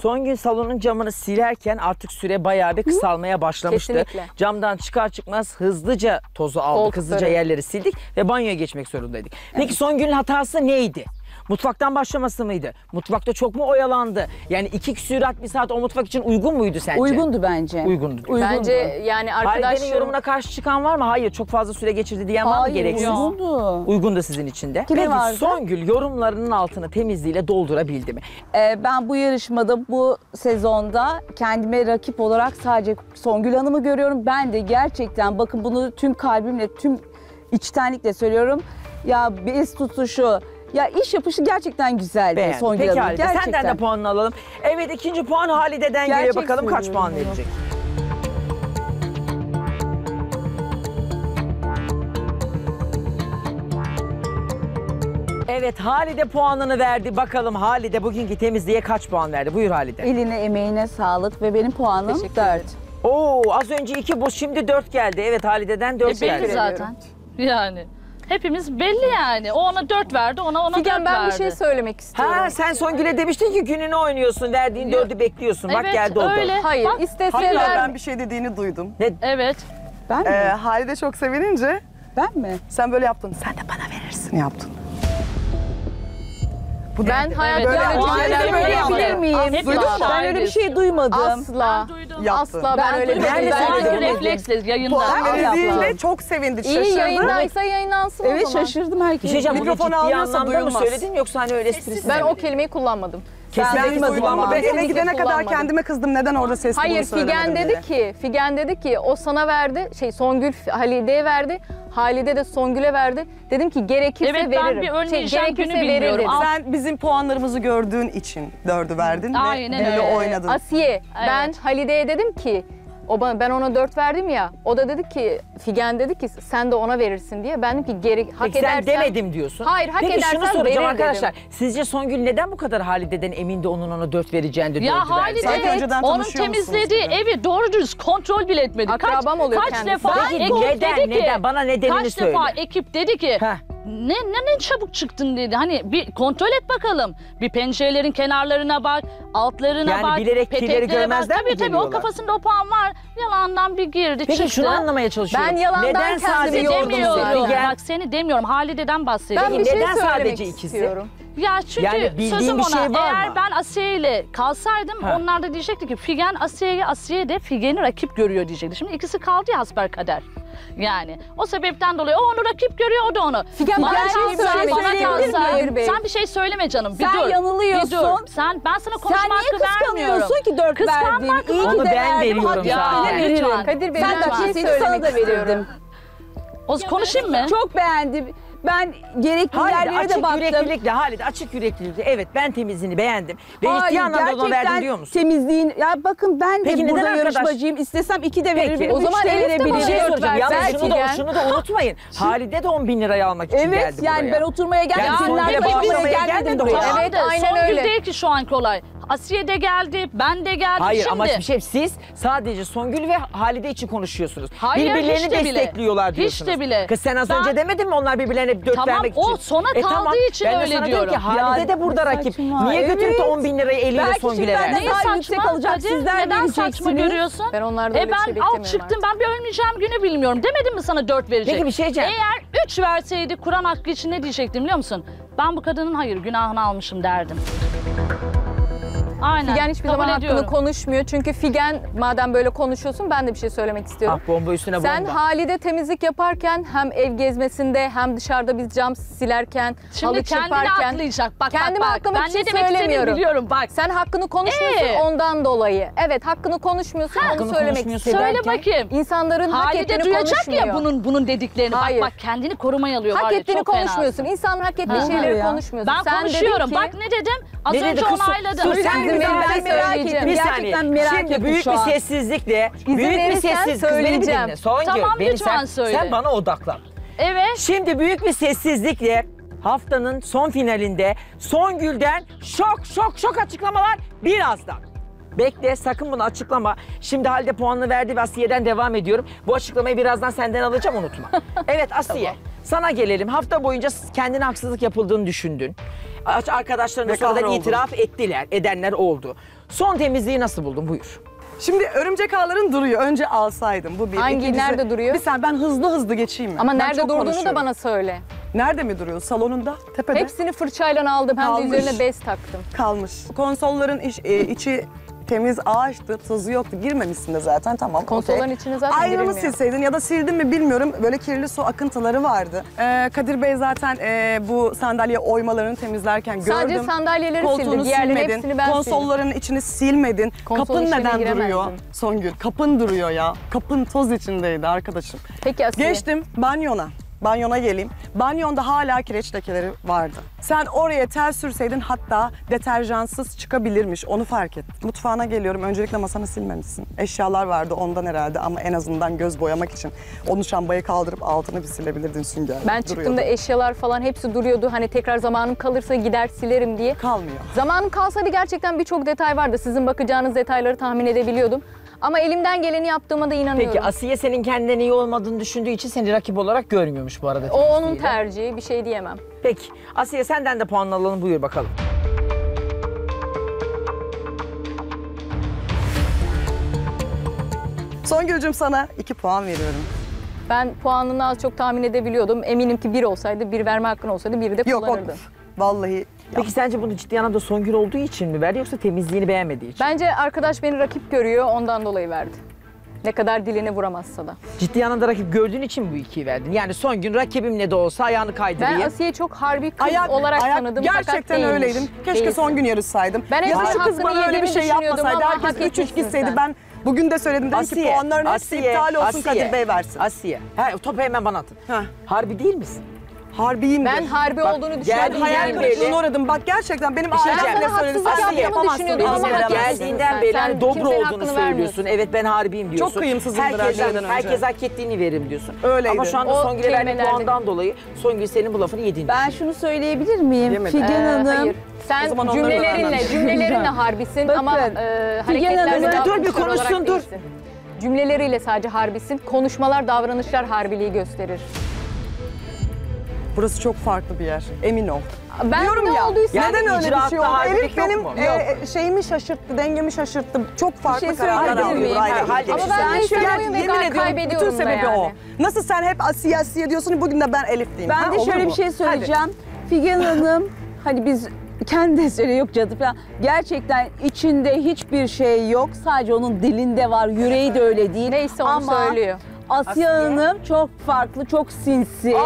Songül salonun camını silerken artık süre bayağı bir kısalmaya başlamıştı. Kesinlikle. Camdan çıkar çıkmaz hızlıca tozu aldık, hızlıca yerleri sildik ve banyoya geçmek zorundaydık. Peki Songül'ün hatası neydi? Mutfaktan başlaması mıydı? Mutfakta çok mu oyalandı? Yani 2 küsur saat o mutfak için uygun muydu sence? Uygundu bence. Uygundu. Bence yani Halide'nin yorumuna karşı çıkan var mı? Hayır, çok fazla süre geçirdi diyen var mı, gereksiz? Uygundu. Uygundu sizin için de. Peki Songül yorumlarının altını temizliğiyle doldurabildi mi? Ben bu yarışmada, bu sezonda kendime rakip olarak sadece Songül Hanım'ı görüyorum. Ben de gerçekten, bakın bunu tüm kalbimle, tüm içtenlikle söylüyorum. Ya bez tutuşu, ya iş yapışı gerçekten güzeldi Songül Hanım. Pekala, senden de puanını alalım. Evet, 2. puan Halide'den geliyor. Bakalım kaç puan verecek. Evet, Halide puanını verdi. Bakalım Halide bugünkü temizliğe kaç puan verdi? Buyur Halide. Eline emeğine sağlık ve benim puanım 4. Oo, az önce 2 bu, şimdi 4 geldi. Evet, Halide'den 4 geldi. Belli zaten. Yani. Hepimiz belli yani. O ona 4 verdi, ona Figen 4 verdi. Ben bir şey söylemek istiyorum. Ha, sen Songül'e demiştin ki gününü oynuyorsun, verdiğin 4'ü bekliyorsun. Evet, bak geldi o 4. Öyle. Hayır, bak, isteseler... Hatta ben bir şey dediğini duydum. Ne? Evet. Ben mi? Halide çok sevinince... Ben mi? Sen böyle yaptın, sen de bana verirsin yaptın. Bu ben hayatımda miyim? Ben öyle bir şey duymadım. Asla. Asla ben öyle bir şey duymadım. Refleksle yayınlandı. Puan verildiğinde çok sevindi, şaşırdı. İyi yayındaysa yayınlansın o zaman. Evet, şaşırdım herkese. Mikrofonu almıyorsa duyulmaz. Söyledin yoksa hani öyle esprisi. Ben o kelimeyi kullanmadım. Kesinlikle duymadım. Ben eve gidene kadar kendime kızdım. Neden orada ses bunu söylemedim diye. Hayır, Figen dedi ki o sana verdi. Songül Halide'ye verdi. Halide de Songül'e verdi. Dedim ki gerekirse veririm. Evet, ben bir önleyeceğim günü bilmiyorum. Sen bizim puanlarımızı gördüğün için 4'ü verdin ve öyle oynadın. Asiye, ben Halide'ye dedim ki, ben ona 4 verdim ya, o da dedi ki, Figen dedi ki sen de ona verirsin diye. Ben dedim ki hak edersen... Sen demedim diyorsun. Hayır, hak edersen verir dedim. Peki şunu soracağım arkadaşlar, sizce Songül neden bu kadar Halide'den emindi, onun ona 4 vereceğini de 4'ü verdi? Ya Halide onun temizlediği evi doğru düz kontrol bile etmedi. Akrabam oluyor kendisi. Kaç defa ekip dedi ki... Ne çabuk çıktın dedi. Hani bir kontrol et bakalım. Bir pencerelerin kenarlarına bak, altlarına bak. Yani bilerek kirleri görmezden mi geliyorlar? Tabii, o kafasında o puan var. Yalandan bir girdi çıktı. Peki şunu anlamaya çalışıyorum. Ben yalandan neden kendimi yordum. Bak seni demiyorum, Halide'den bahsediyorum. Ben bir neden şey sadece istiyorum. Ya çünkü yani sözüm ona, eğer ben Asiye ile kalsaydım onlar da diyecekti ki Figen Asiye'yi, Asiye de Figen'i rakip görüyor diyecekti. Şimdi ikisi kaldı ya hasbelkader. Yani o sebepten dolayı o onu rakip görüyor, o da onu. Figen sen bir şey söyleme canım. Sen yanılıyorsun. Ben sana konuşma hakkı vermiyorum. Sen niye kıskanıyorsun ki 4 verdiğini? Onu ben veriyorum. Ya. Kadir Bey, ben bir şey söylemek istiyorum. Konuşayım mı? Çok beğendim. Ben gerekli yerlere de baktım. Halide açık yüreklilikle. Evet, ben temizliğini beğendim. Ve ciddi anlamda onu verdim diyor musun? Temizliğin. Ya bakın ben de burada yarışmacıyım. İstesem 2 de verebilirim. O zaman Elif de bir şey soracağım. Yalnız şunu da unutmayın. Halide de 10.000 lirayı almak için geldi buraya. Evet, yani ben oturmaya geldim. Songül'e bağlamaya gelmedim. Evet, aynen öyle. Songül değil ki şu anki olay. Asiye de geldi, ben de geldim. Hayır, şimdi. Hayır ama bir şey, siz sadece Songül ve Halide için konuşuyorsunuz. Hayır, birbirlerini destekliyorlar diyorsunuz. Hiç de bile. Kız sen az önce demedin mi onlar birbirlerine dört tamam, vermek için? Tamam o sona kaldığı tamam. için ben öyle diyorum. Ben de sana diyorum ki Halide de burada rakip. Niye götürüp de 10.000 lirayı eliyle Songül'e verdi? Belki daha yüksek alacak sizler neden saçma görüyorsun? Ben onlarda öyle bir şey beklemiyorum. Ben alt çıktım, ben bir ölmeyeceğim günü bilmiyorum. Demedim mi sana 4 verecek? Peki bir şey diyeceğim. Eğer 3 verseydi Kur'an hakkı için ne diyecektim biliyor musun? Ben bu kadının hayır günahını almışım derdim. Aynen. Figen hiçbir zaman hakkını konuşmuyor. Çünkü Figen madem böyle konuşuyorsun ben de bir şey söylemek istiyorum. Ah, bomba üstüne bomba. Sen Halide temizlik yaparken hem ev gezmesinde hem dışarıda biz cam silerken, halı çırparken. Şimdi kendini atlayacak. Bak, kendimi atlamak için söylemiyorum. Biliyorum, bak. Sen hakkını konuşmuyorsun ondan dolayı. Evet hakkını konuşmuyorsun onu söylemek istiyorum. Söyle bakayım. İnsanların hak ettiğini duyacak ya bunun dediklerini. Hayır. Bak kendini korumaya alıyor. Hak ettiğini konuşmuyorsun. İnsanın hak ettiği şeyleri konuşmuyorsun. Ben konuşuyorum. Bak ne dedim? Az önce onayladım. Ben merak ettim. Bir gerçekten merak ettim. Şimdi büyük bir sessizlikle, söyleyeceğim. Songül, tamam, lütfen söyle. Sen bana odaklan. Evet. Şimdi büyük bir sessizlikle haftanın son finalinde Songül'den şok açıklamalar birazdan. Bekle, sakın bunu açıklama. Şimdi Halide puanını verdi ve Asiye'den devam ediyorum. Bu açıklamayı birazdan senden alacağım, unutma. Evet Asiye, sana gelelim. Hafta boyunca kendine haksızlık yapıldığını düşündün. Arkadaşlarına sonradan itiraf edenler oldu. Son temizliği nasıl buldun? Buyur. Şimdi örümcek ağların duruyor. Önce alsaydım bu bir. Hangi? İkincisi, nerede duruyor? Bir sen ben hızlı geçeyim mi? Ama ben nerede durduğunu da bana söyle. Nerede mi duruyor? Salonunda, tepede. Hepsini fırçayla aldım. Hem de üzerine bez taktım. Kalmış. Konsolların içi temiz ağaçtı, tozı yoktu. Girmemişsin de zaten, tamam. Konsolların içine zaten girilmiyor. Aynını silseydin ya da sildin mi bilmiyorum. Böyle kirli su akıntıları vardı. Kadir Bey zaten bu sandalye oymalarını temizlerken gördüm. Sadece sandalyeleri sildim, diğerleri hepsini ben konsolların sildim. İçini silmedin. Konsol kapın neden duruyor? Songül, kapın duruyor ya. Kapın toz içindeydi arkadaşım. Peki Asiye. Geçtim banyona. Banyona geleyim. Banyonda hala kireç lekeleri vardı. Sen oraya tel sürseydin hatta deterjansız çıkabilirmiş. Onu fark ettim. Mutfağına geliyorum. Öncelikle masanı silmemişsin. Eşyalar vardı ondan herhalde ama en azından göz boyamak için. Onu şambayı kaldırıp altını bir silebilirdin süngerle. Ben çıktığımda eşyalar falan hepsi duruyordu. Hani tekrar zamanım kalırsa gider silerim diye. Kalmıyor. Zamanım kalsa bir gerçekten birçok detay vardı. Sizin bakacağınız detayları tahmin edebiliyordum. Ama elimden geleni yaptığıma da inanıyorum. Peki Asiye senin kendinden iyi olmadığını düşündüğü için seni rakip olarak görmüyormuş bu arada. O onun tercihi, bir şey diyemem. Peki Asiye senden de puan alalım, buyur bakalım. Songül'cüm sana 2 puan veriyorum. Ben puanını az çok tahmin edebiliyordum. Eminim ki 1 olsaydı, 1 verme hakkın olsaydı 1'i de kullanırdın. Yok, vallahi. Peki sence bunu ciddi anlamda Songül olduğu için mi verdi yoksa temizliğini beğenmediği için? Bence arkadaş beni rakip görüyor, ondan dolayı verdi. Ne kadar diline vuramazsa da. Ciddi anlamda rakip gördüğün için bu 2'yi verdin. Yani Songül rakibimle de olsa ayağını kaydırayım. Ben Asiye'yi çok harbi kız olarak tanıdım. Gerçekten öyleydim. Keşke değilsin. Songül yarışsaydım. Ben ya da şu kız bana öyle bir şey yapmasaydı, herkes 3-3 gitseydi sen. Ben... Bugün de söyledim, dedim ki puanların hepsi iptal olsun, Kadir Bey versin. Asiye, topu hemen bana atın. Heh. Harbi değil misin? Harbiyim. Ben harbi bak, olduğunu düşünüyorum. Hayal kırıklığına uğradım. Bak gerçekten benim ailemle söyledim. Asiye yapamazsın. Geldiğinden beri hani dobra olduğunu söylüyorsun. Evet ben harbiyim diyorsun. Çok kıyımsızımdır herkesten. Herkes hak ettiğini veririm diyorsun. Öyleydi. Ama şu anda Songül'e verdiğin puandan dolayı Songül senin bu lafını yedin. Ben şunu söyleyebilir miyim? Figen Hanım. Sen cümlelerinle harbisin ama hareketlerle dur bir konuşsun dur. Cümleleriyle sadece harbisin. Konuşmalar, davranışlar harbiliği gösterir. Burası çok farklı bir yer. Emin ol. Ben diyorum ne ya, olduysa yani neden öyle bir şey oldu? Elif benim şeyimi şaşırttı, dengemi şaşırttı. Çok farklı bir şey kararlar alıyor. Ama ben de yemin ediyorum bütün sebebi yani. O. Nasıl sen hep Asiye diyorsun, bugün de ben Elif diyeyim. Ben de şöyle bir şey söyleyeceğim. Figen Hanım, hani biz kendi eseri yok cadı falan. Gerçekten içinde hiçbir şey yok. Sadece onun dilinde var, yüreği de öyle değil. Neyse onu söylüyor. Asiye Hanım çok farklı, çok sinsi.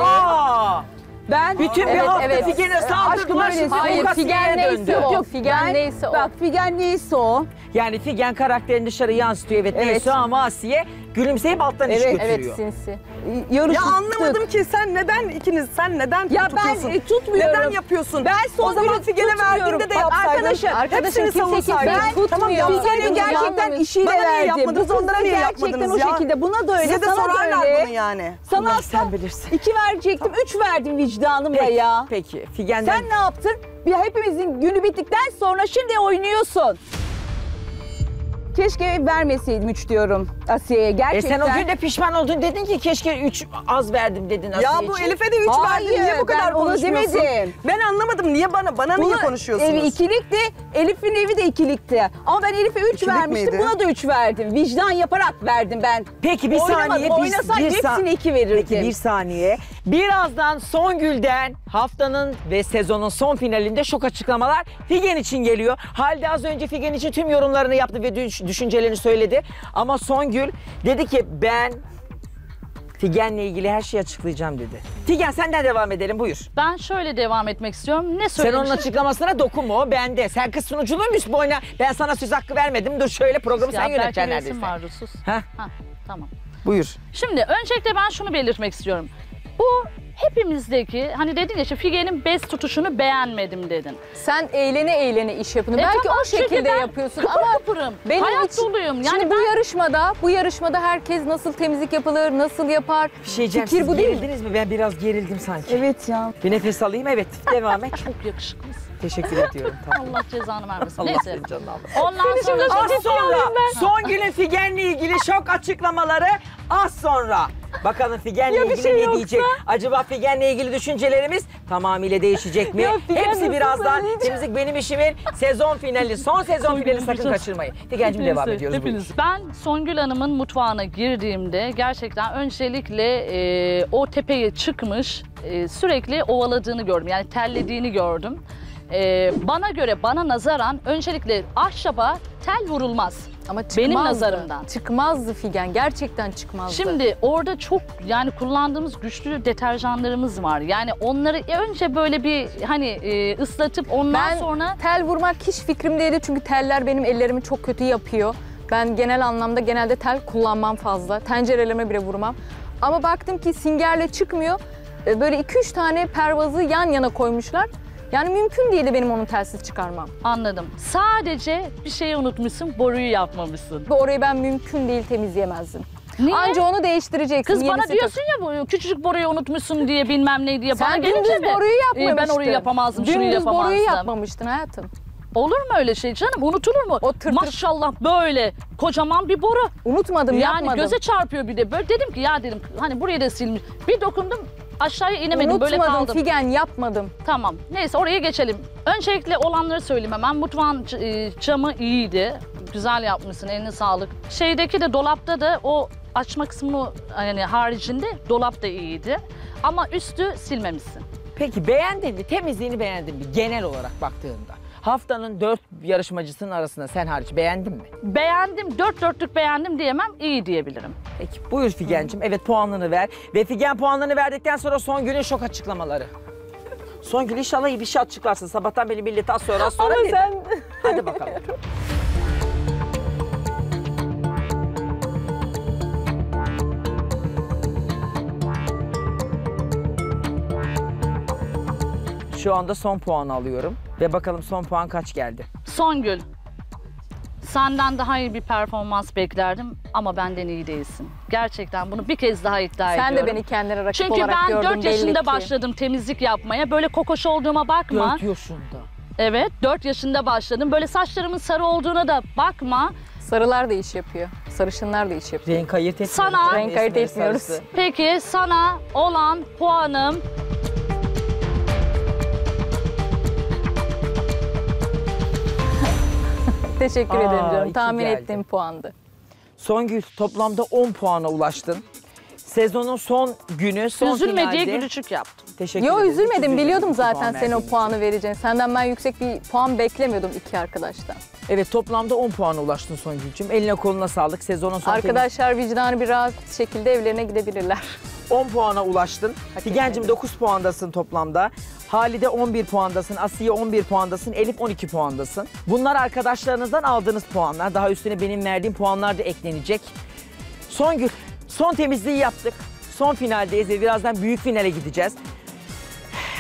Ben bütün bir hafta Figen'e saldırdılar şimdi. Hayır, Figen neyse o. Bak Figen neyse o. Yani Figen karakterini dışarı yansıtıyor, evet neyse ama Asiye gülümseyip alttan iş götürüyor. Evet, sinsi. yarıştık. Ya anlamadım ki sen neden ya tutuyorsun? Ya ben tutmuyorum. Neden yapıyorsun? Ben son o zaman Figen'e verdiğinde de yapsaydın. Arkadaşım hepsini savunsaydın. Ben tutmuyorum. Figen'in gerçekten işiyle verdim. Bana niye yapmadınız? Onlara niye yapmadınız o şekilde? Buna da öyle. Size de sorarlar bunu yani. Sana asla 2 verecektim, 3 verdim vicdanımla ya. Peki Figen'den. Sen ne yaptın? Ya hepimizin günü bittikten sonra şimdi oynuyorsun. Keşke vermeseydim 3 diyorum Asiye'ye gerçekten. Sen o gün de pişman oldun, dedin ki keşke 3 az verdim dedin Asiye için. Ya bu Elif'e de 3 verdin, niye bu kadar konuşuyorsun? Demedim. Ben anlamadım, niye bana niye konuşuyorsunuz? Evi ikilikti, Elif'in evi de ikilikti. Ama ben Elif'e 3 vermiştim, miydi? Buna da 3 verdim. Vicdan yaparak verdim ben. Peki bir saniye. Oynasaydı hepsine 2 verirdim. Peki bir saniye. Birazdan Songül'den haftanın ve sezonun son finalinde şok açıklamalar Figen için geliyor. Halide az önce Figen için tüm yorumlarını yaptı ve düşüncelerini söyledi. Ama Songül dedi ki ben Figen'le ilgili her şeyi açıklayacağım dedi. Figen senden devam edelim, buyur. Ben şöyle devam etmek istiyorum. Ne söylemişim? Sen onun açıklamasına dokunma, o bende. Sen kız sunuculuğuymuş bu oyuna. Ben sana söz hakkı vermedim. Dur şöyle programı ya sen yöneteceksin neredeyse. Var, ha, tamam. Buyur. Şimdi öncelikle ben şunu belirtmek istiyorum. Bu hepimizdeki, hani dedin ya işte Figen'in bez tutuşunu beğenmedim dedin. Sen eğlene iş yapın. Belki tamam, o şekilde yapıyorsun ama kıpırım. Benim hayat için, doluyum. Yani şimdi ben... bu yarışmada herkes nasıl temizlik yapılır, nasıl yapar? Bir şey diyeceğim, fikir bu gerildiniz mi? Ben biraz gerildim sanki. Evet ya. Bir nefes alayım, evet. Devam et. Çok yakışıklısın. Teşekkür ediyorum. Tamam. Allah cezanı vermesin. Allah neyse. Ondan sonra Songül'ün Figen'le ilgili şok açıklamaları az sonra. Bakalım Figen'le ilgili şey ne yoksa... diyecek? Acaba Figen'le ilgili düşüncelerimiz tamamıyla değişecek mi? Hepsi birazdan Temizlik Benim İşim'in sezon finali, son sezon finali, sakın kaçırmayın. Figen'cim devam ediyoruz. Ben Songül Hanım'ın mutfağına girdiğimde gerçekten öncelikle o tepeye çıkmış sürekli ovaladığını gördüm. Yani tellediğini gördüm. Bana nazaran öncelikle ahşaba tel vurulmaz. Ama çıkmazdı. Benim nazarımdan. Çıkmazdı Figen, gerçekten çıkmazdı. Şimdi orada çok yani kullandığımız güçlü deterjanlarımız var. Yani onları önce böyle bir hani ıslatıp ondan sonra... Tel vurmak hiç fikrim değildi çünkü teller benim ellerimi çok kötü yapıyor. Ben genel anlamda genelde tel kullanmam fazla. Tencereleme bile vurmam. Ama baktım ki singerle çıkmıyor. Böyle 2-3 tane pervazı yan yana koymuşlar. Yani mümkün değildi benim onu telsiz çıkarmam. Anladım. Sadece bir şeyi unutmuşsun, boruyu yapmamışsın. Bu orayı ben mümkün değil temizleyemezdim. Niye? Anca onu değiştireceksin. Kız bana diyorsun ya bu küçücük boruyu unutmuşsun diye bilmem ne diye. Sen bana gelince mi? Boruyu yapmamıştın. Ben orayı yapamazdım, dümdüz şunu yapamazdım. Boruyu yapmamıştın hayatım. Olur mu öyle şey canım? Unutulur mu? O tır maşallah böyle kocaman bir boru. Unutmadım, yani yapmadım. Göze çarpıyor bir de. Böyle dedim ki ya dedim hani burayı da silmiş. Bir dokundum. Aşağıya inemedim, unutmadım, böyle kaldım. Figen yapmadım. Tamam, neyse oraya geçelim. Öncelikle olanları söyleyeyim hemen. Mutfağın camı iyiydi. Güzel yapmışsın, eline sağlık. Şeydeki de dolapta da o açma kısmı yani haricinde dolap da iyiydi. Ama üstü silmemişsin. Peki beğendin mi? Temizliğini beğendin mi? Genel olarak baktığında. Haftanın 4 yarışmacısının arasında sen hariç beğendin mi? Beğendim, 4 dörtlük beğendim diyemem, iyi diyebilirim. Peki buyur Figen'cim, evet puanını ver. Ve Figen puanlarını verdikten sonra Songül'ün şok açıklamaları. Songül inşallah iyi bir şey açıklarsın, sabahtan beri millete az sonra dedi. Sen... Hadi bakalım. Şu anda son puan alıyorum. Ve bakalım son puan kaç geldi? Songül, senden daha iyi bir performans beklerdim ama benden iyi değilsin. Gerçekten bunu bir kez daha iddia ediyorum. Sen de beni kendine rakip çünkü olarak gördün. Çünkü ben 4 yaşında başladım temizlik yapmaya. Böyle kokoş olduğuma bakma. 4 yaşında. Evet, 4 yaşında başladım. Böyle saçlarımın sarı olduğuna da bakma. Sarılar da iş yapıyor. Sarışınlar da iş yapıyor. Renk ayırt etmiyoruz. Sana, renk ayırt etmiyoruz. Peki sana olan puanım... 2 ederim. Tahmin ettiğim puandı. Songül toplamda 10 puana ulaştın. Sezonun son günü, son üzülme diye gülücük yaptım. Teşekkür ederim. Yo üzülmedim, biliyordum zaten senin o puanı vereceğini. Senden ben yüksek bir puan beklemiyordum 2 arkadaştan. Evet toplamda 10 puana ulaştın Songül'cüğüm. Eline koluna sağlık. Sezonun son arkadaşlar temiz... vicdanı bir rahat şekilde evlerine gidebilirler. 10 puana ulaştın. Figen'cim 9 puandasın toplamda. Halide 11 puandasın, Asiye 11 puandasın, Elif 12 puandasın. Bunlar arkadaşlarınızdan aldığınız puanlar. Daha üstüne benim verdiğim puanlar da eklenecek. Songül, son temizliği yaptık. Son finaldeyiz ve birazdan büyük finale gideceğiz.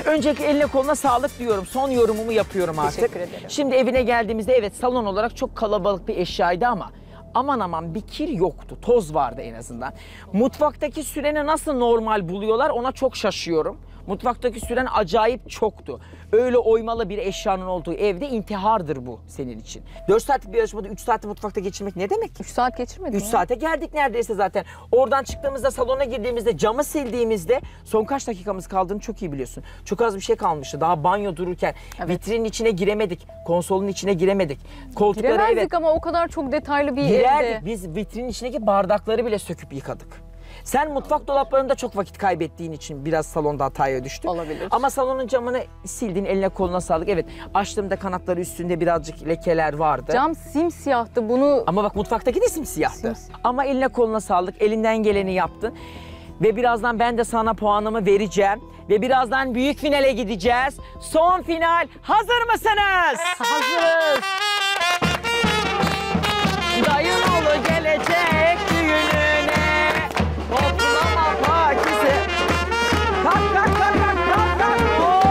Önceki eline koluna sağlık diyorum. Son yorumumu yapıyorum artık. Teşekkür ederim. Şimdi evine geldiğimizde evet salon olarak çok kalabalık bir eşyaydı ama aman aman bir kir yoktu. Toz vardı en azından. Mutfaktaki süreni nasıl normal buluyorlar ona çok şaşıyorum. Mutfaktaki süren acayip çoktu. Öyle oymalı bir eşyanın olduğu evde intihardır bu senin için. 4 saatlik bir yarışmada 3 saati mutfakta geçirmek ne demek? 3 saat geçirmedik. 3 saate geldik neredeyse zaten. Oradan çıktığımızda salona girdiğimizde camı sildiğimizde son kaç dakikamız kaldığını çok iyi biliyorsun. Çok az bir şey kalmıştı. Daha banyo dururken evet. Vitrinin içine giremedik. Konsolun içine giremedik. Koltukları giremezdik evet. Ama o kadar çok detaylı bir girerdik. Evde. Biz vitrinin içindeki bardakları bile söküp yıkadık. Sen mutfak dolaplarında çok vakit kaybettiğin için biraz salonda hataya düştün. Olabilir. Ama salonun camını sildin, eline koluna sağlık. Evet, açtığımda kanatları üstünde birazcık lekeler vardı. Cam simsiyahtı bunu... Ama bak mutfaktaki de simsiyahtı. Ama eline koluna sağlık, elinden geleni yaptın. Ve birazdan ben de sana puanımı vereceğim. Ve birazdan büyük finale gideceğiz. Son final, hazır mısınız? Hazırız. Dayın oğlu gelecek düğününe. Toplama partisi. Kalk kalk kalk kalk kalk kalk. Hop.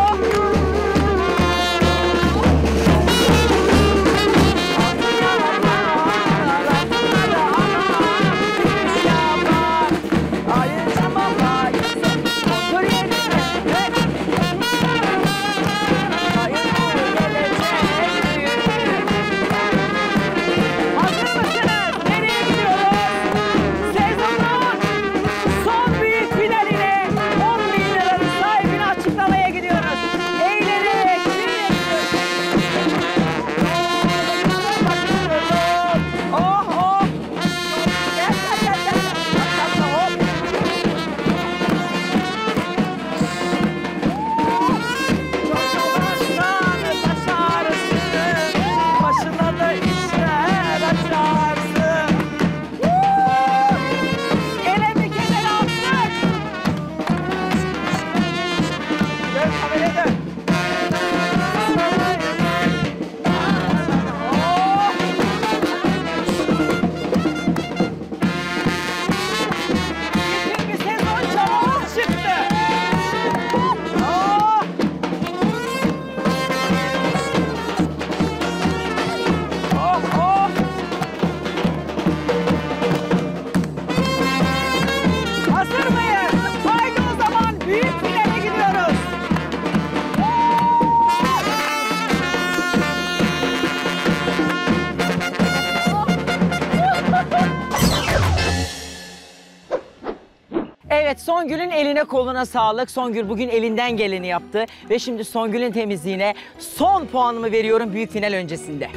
Songül'ün eline koluna sağlık. Songül bugün elinden geleni yaptı. Ve şimdi Songül'ün temizliğine son puanımı veriyorum büyük final öncesinde.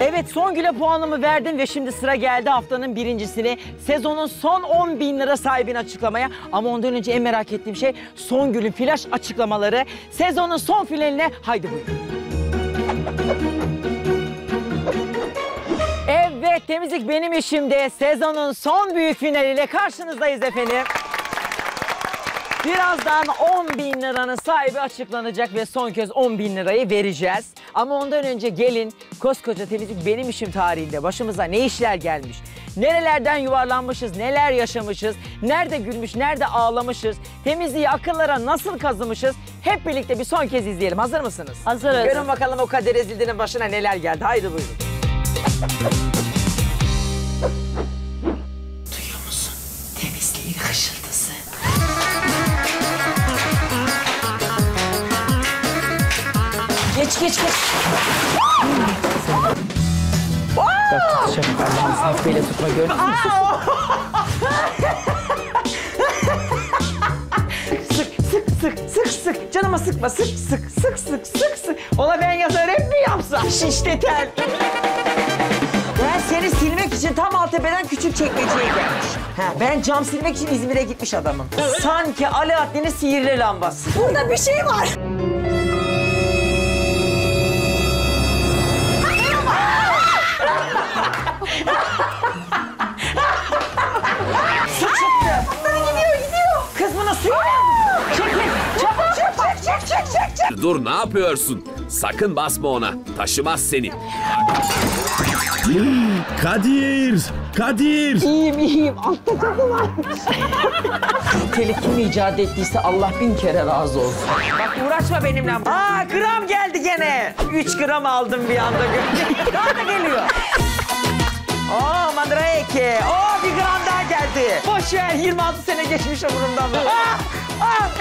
Evet Songül'e puanımı verdim ve şimdi sıra geldi haftanın birincisini. Sezonun son 10.000 lira sahibini açıklamaya. Ama ondan önce en merak ettiğim şey Songül'ün flaş açıklamaları. Sezonun son finaline haydi buyurun. Evet, Temizlik Benim İşim'de sezonun son büyük finaliyle karşınızdayız efendim. Birazdan 10.000 liranın sahibi açıklanacak ve son kez 10.000 lirayı vereceğiz. Ama ondan önce gelin koskoca Temizlik Benim İşim tarihinde başımıza ne işler gelmiş, nerelerden yuvarlanmışız, neler yaşamışız, nerede gülmüş, nerede ağlamışız, temizliği akıllara nasıl kazımışız hep birlikte bir son kez izleyelim. Hazır mısınız? Hazırız. Görün bakalım o Kadir Ezildi'nin başına neler geldi. Haydi buyurun. Duyuyor musun? Temizliğin hışırtısı. Geç geç geç. Bak tutacağım ben lazım. Böyle tutma gördün mü? Sık sık sık canıma sıkma sık sık sık sık sık sık. Ona ben yazar hep mi yapsam? Şişleten. Ben seni silmek için tam Altepe'den küçük çekmeceye gelmiş. Ha, ben cam silmek için İzmir'e gitmiş adamım. Sanki Alaaddin'in sihirli lambası. Burada bir şey var. Su çıktı. Gidiyor gidiyor. Kız bunu suyu verdi. Çekil. Çabuk çabuk çek çek çek çek. Dur ne yapıyorsun? Sakın basma ona. Taşımaz seni. Kadir! Kadir! İyiyim, iyiyim. Altta çatı var. Teli kim icat ettiyse Allah bin kere razı olsun. Bak uğraşma benimle. Aa, gram geldi gene. 3 gram aldım bir anda. Daha da geliyor. Oo, mandıra eke. Oo, 1 gram daha geldi. Boş ver, 26 sene geçmiş umurumdan.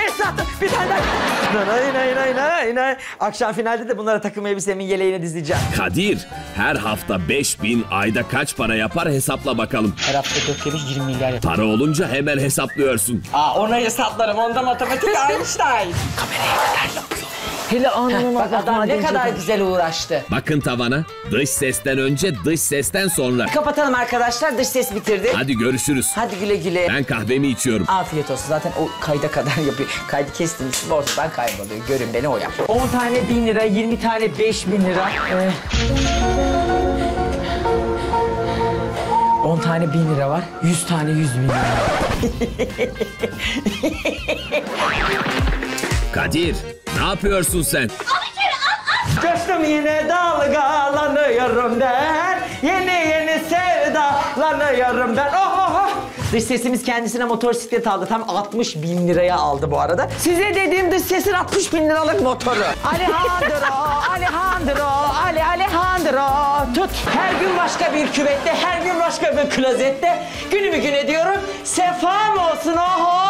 Esat, bir tane daha. Nay. Akşam finalde de bunlara takım elbisemin yeleğine dizeceğim. Kadir, her hafta 5000, ayda kaç para yapar hesapla bakalım. Her hafta 20 milyar yapar. Para olunca hemen hesaplıyorsun. Aa, ona hesaplarım, onda matematik Einstein. Kameraya kadar bakıyor. Hele anlamına bak, adam ne kadar güzel uğraştı. Bakın tavana, dış sesten önce, dış sesten sonra. Kapatalım arkadaşlar, dış ses bitirdi. Hadi görüşürüz. Hadi güle güle. Ben kahvemi içiyorum. Afiyet olsun, zaten o kayda kadar yapıyor. Kaydı kestiğiniz borsadan kayboluyor. Görün beni o yap. 10 tane 1000 lira, 20 tane 5000 lira. 10 tane 1000 lira var, 100 tane 100 bin lira. Kadir, ne yapıyorsun sen? Coştum yine dalgalanıyorum ben. Yeni sevdalanıyorum ben. Dış sesimiz kendisine motosiklet aldı. Tam 60 bin liraya aldı bu arada. Size dediğim dış sesin 60 bin liralık motoru. Alejandro. Tut. Her gün başka bir küvette, her gün başka bir klozette. Günümü gün ediyorum. Sefam olsun oho.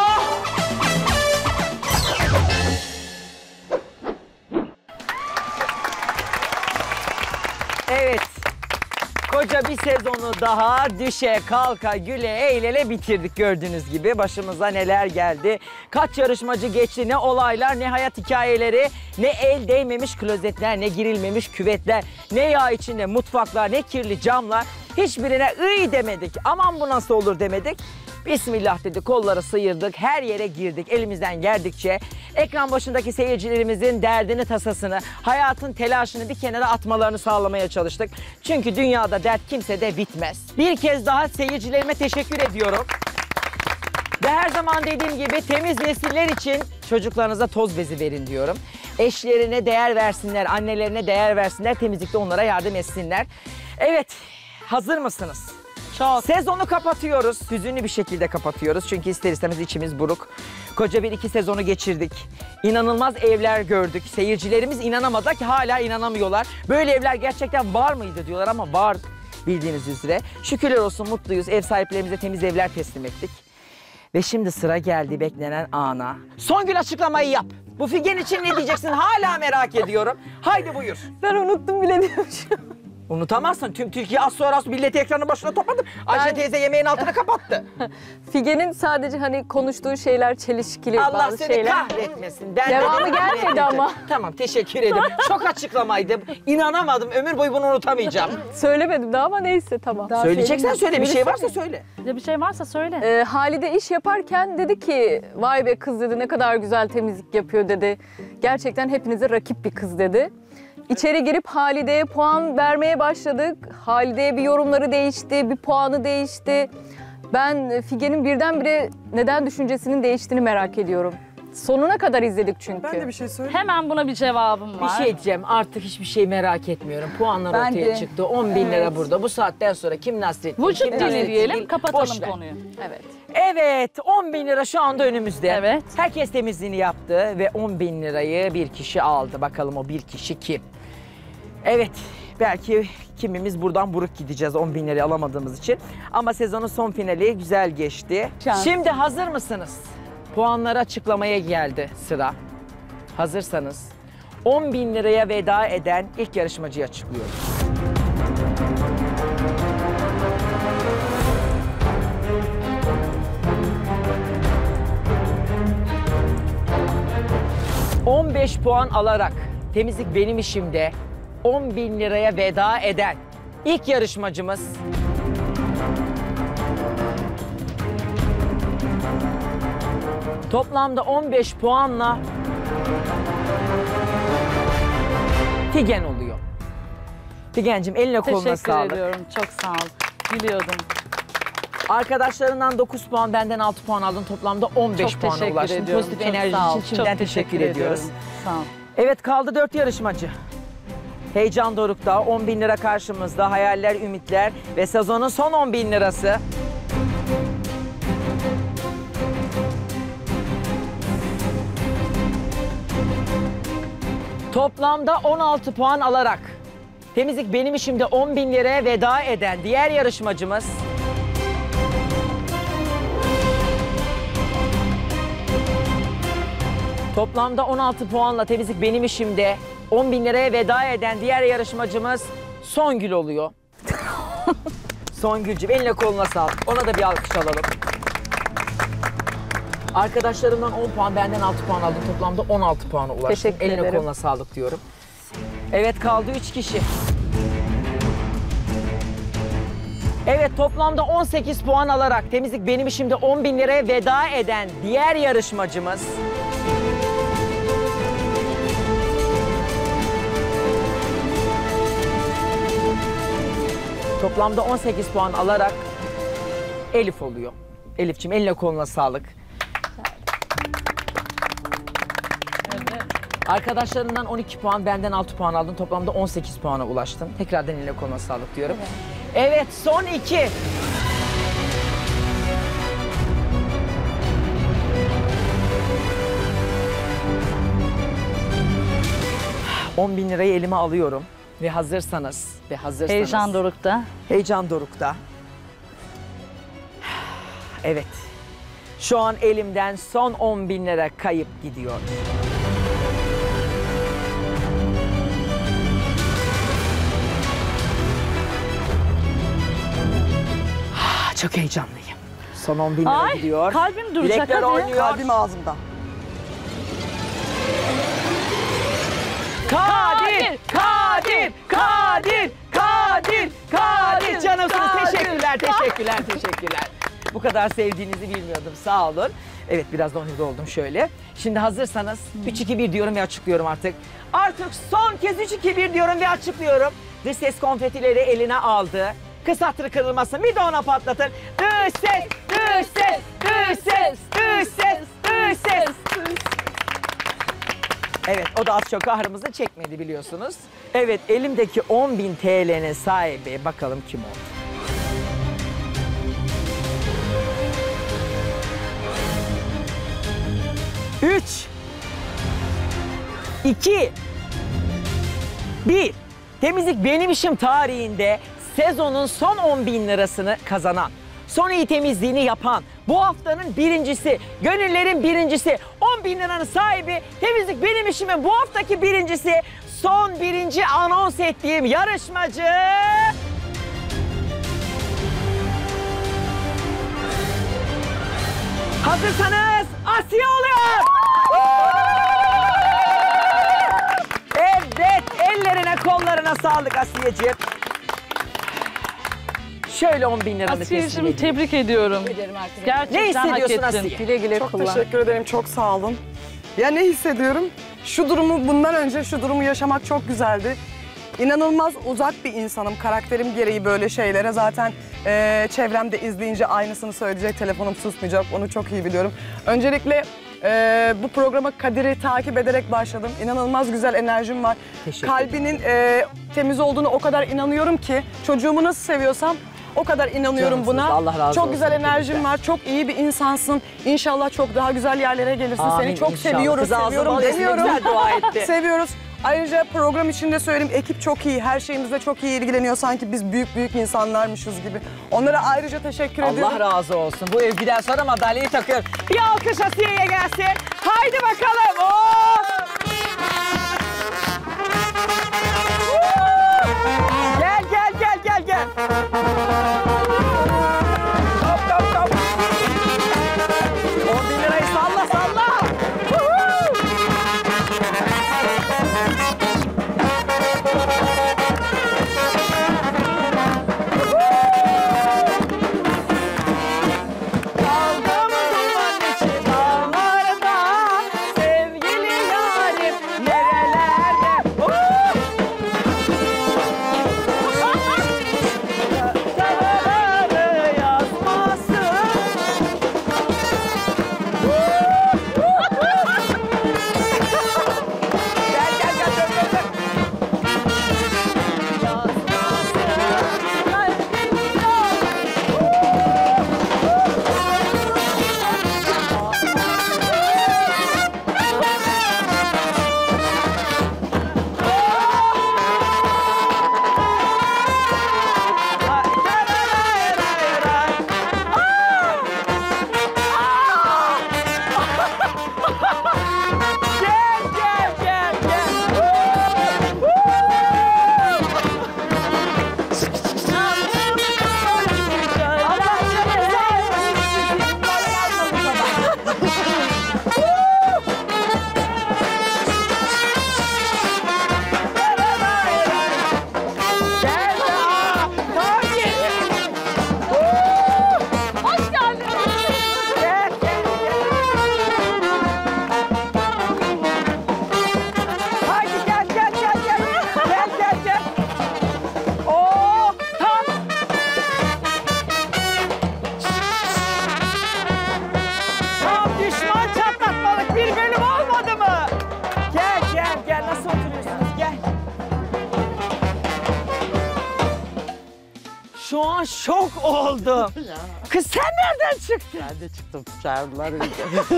Evet, koca bir sezonu daha düşe kalka güle eğlele bitirdik gördüğünüz gibi. Başımıza neler geldi, kaç yarışmacı geçti, ne olaylar, ne hayat hikayeleri, ne el değmemiş klozetler, ne girilmemiş küvetler, ne yağ içinde mutfaklar, ne kirli camlar. Hiçbirine ıy demedik, aman bu nasıl olur demedik. Bismillah dedi, kolları sıyırdık, her yere girdik, elimizden geldikçe. Ekran başındaki seyircilerimizin derdini, tasasını, hayatın telaşını bir kenara atmalarını sağlamaya çalıştık. Çünkü dünyada dert kimsede bitmez. Bir kez daha seyircilerime teşekkür ediyorum. Ve her zaman dediğim gibi temiz nesiller için çocuklarınıza toz bezi verin diyorum. Eşlerine değer versinler, annelerine değer versinler, temizlikte onlara yardım etsinler. Evet, hazır mısınız? Çok. Sezonu kapatıyoruz. Hüzünlü bir şekilde kapatıyoruz. Çünkü ister istemez içimiz buruk. Koca bir 2 sezonu geçirdik. İnanılmaz evler gördük. Seyircilerimiz inanamadı ki hala inanamıyorlar. Böyle evler gerçekten var mıydı diyorlar ama var bildiğiniz üzere. Şükürler olsun mutluyuz. Ev sahiplerimize temiz evler teslim ettik. Ve şimdi sıra geldi beklenen ana. Songül açıklamayı yap. Bu Figen için ne diyeceksin hala merak ediyorum. Haydi buyur. Ben unuttum bile diyormuşum. Unutamazsın. Tüm Türkiye az sonra milleti ekranın başına topladım. Ayşe teyze yemeğin altını kapattı. Figen'in sadece hani konuştuğu şeyler çelişkili bazı şeyler. Allah seni kahretmesin. Devamı gelmedi ama. Tamam teşekkür ederim. Çok açıklamaydı. İnanamadım. Ömür boyu bunu unutamayacağım. Söylemedim daha ama neyse tamam. Daha söyleyeceksen söyle. Bir şey varsa söyle. Bir şey varsa söyle. Halide iş yaparken dedi ki vay be kız dedi ne kadar güzel temizlik yapıyor dedi. Gerçekten hepinize rakip bir kız dedi. İçeri girip Halide'ye puan vermeye başladık. Halide'ye bir yorumları değişti, bir puanı değişti. Ben Figen'in birdenbire neden düşüncesinin değiştiğini merak ediyorum. Sonuna kadar izledik çünkü. Ben de bir şey söyleyeyim. Hemen buna bir cevabım var. Bir şey diyeceğim, artık hiçbir şey merak etmiyorum. Puanlar ben ortaya çıktı, 10 bin lira burada. Bu saatten sonra kim Nasrettin, vücut kim Nasrettin, kapatalım konuyu. Evet. Evet, 10 bin lira şu anda önümüzde. Evet. Herkes temizliğini yaptı ve 10 bin lirayı bir kişi aldı. Bakalım o bir kişi kim? Evet, belki kimimiz buradan buruk gideceğiz 10 bin lirayı alamadığımız için. Ama sezonun son finali güzel geçti. Şans. Şimdi hazır mısınız? Puanları açıklamaya geldi sıra. Hazırsanız 10 bin liraya veda eden ilk yarışmacıyı açıklıyoruz. ...15 puan alarak Temizlik Benim İşim'de 10 bin liraya veda eden ilk yarışmacımız... Toplamda 15 puanla Figen oluyor. Figen'cim eline koluna sağlık. Teşekkür ediyorum. Çok sağ ol. Biliyordum. Arkadaşlarından 9 puan, benden 6 puan aldın. Toplamda 15 puana ulaştın. Pozitif enerji için şimdiden teşekkür ediyoruz. Sağ ol. Evet kaldı 4 yarışmacı. Heyecan dorukta, 10.000 lira karşımızda, hayaller, ümitler ve sezonun son 10.000 lirası. Toplamda 16 puan alarak Temizlik Benim İşim'de 10.000 liraya veda eden diğer yarışmacımız... Toplamda 16 puanla Temizlik Benim İşim'de 10.000 liraya veda eden diğer yarışmacımız Songül oluyor. Songül'cüğüm eline koluna sağlık. Ona da bir alkış alalım. Arkadaşlarımdan 10 puan, benden 6 puan aldım. Toplamda 16 puana ulaştım. Teşekkür ederim. Eline koluna sağlık diyorum. Evet, kaldı 3 kişi. Evet, toplamda 18 puan alarak Temizlik Benim İşim'de 10.000 liraya veda eden diğer yarışmacımız... Toplamda 18 puan alarak Elif oluyor. Elif'ciğim eline koluna sağlık. Evet. Arkadaşlarından 12 puan, benden 6 puan aldın. Toplamda 18 puana ulaştın. Tekrardan eline koluna sağlık diyorum. Evet, evet, son 2. ...10.000 lirayı elime alıyorum. Ve hazırsanız, heyecan dorukta. Heyecan dorukta. Evet. Şu an elimden son 10.000 lira kayıp gidiyor. Çok heyecanlıyım. Son 10.000 lira ay, gidiyor. Kalbim duracak. Bilekler oynuyor. Kalbim ağzımda. Kadir! Kadir! Kadir! Kadir! Kadir! Canımsınız. Teşekkürler, teşekkürler, teşekkürler. Bu kadar sevdiğinizi bilmiyordum. Sağ olun. Evet, biraz da hızlı oldum şöyle. Şimdi hazırsanız 3-2-1 diyorum ve açıklıyorum artık. Artık son kez 3-2-1 diyorum ve açıklıyorum. Dış ses konfetileri eline aldı. Kız hatırı kırılmasın. Bir de ona patlatın. Dış ses! Dış ses! Dış ses! Dış ses! Dış ses! Evet, o da az çok ağrımızı çekmedi biliyorsunuz. Evet, elimdeki 10.000 TL'nin sahibi bakalım kim oldu? Üç, iki, bir. Temizlik Benim İşim tarihinde sezonun son 10.000 lirasını kazanan, son iyi temizliğini yapan, bu haftanın birincisi, gönüllerin birincisi, 10.000 liranın sahibi, Temizlik Benim İşim'in bu haftaki birincisi, son birinci anons ettiğim yarışmacı... Hazırsanız Asiye oluyor! Evet, ellerine kollarına sağlık Asiyeciğim. Şöyle 10.000 liranı teslim edeyim. Tebrik ediyorum. Gerçekten ne hissediyorsun Asiye? Güle güle çok kullan. Teşekkür ederim, çok sağ olun. Ya ne hissediyorum? Şu durumu, bundan önce şu durumu yaşamak çok güzeldi. İnanılmaz uzak bir insanım, karakterim gereği böyle şeylere. Zaten çevremde izleyince aynısını söyleyecek, telefonum susmayacak, onu çok iyi biliyorum. Öncelikle bu programa Kadir'i takip ederek başladım. İnanılmaz güzel enerjim var. Kalbinin temiz olduğunu o kadar inanıyorum ki, çocuğumu nasıl seviyorsam o kadar inanıyorum buna. Allah razı olsun. Çok güzel enerjim var. Çok iyi bir insansın. İnşallah çok daha güzel yerlere gelirsin. Amin, seni çok inşallah. Seviyoruz. Kız seviyorum. Deniyorum. Dua etti. Seviyoruz. Ayrıca program içinde söyleyeyim, ekip çok iyi. Her şeyimizle çok iyi ilgileniyor. Sanki biz büyük insanlarmışız gibi. Onlara ayrıca teşekkür ediyorum. Allah razı olsun. Bu övgüden sonra madalyayı takıyorum. Bir alkış Asiye'ye gelsin. Haydi bakalım. Oo! Gel gel. Hop. 10.000 lirayı salla. Kaldım duman içi dağlarda, sevgi Şu an şok oldum. Kız sen nereden çıktın? Ben de çıktım. Çağırdılar önce.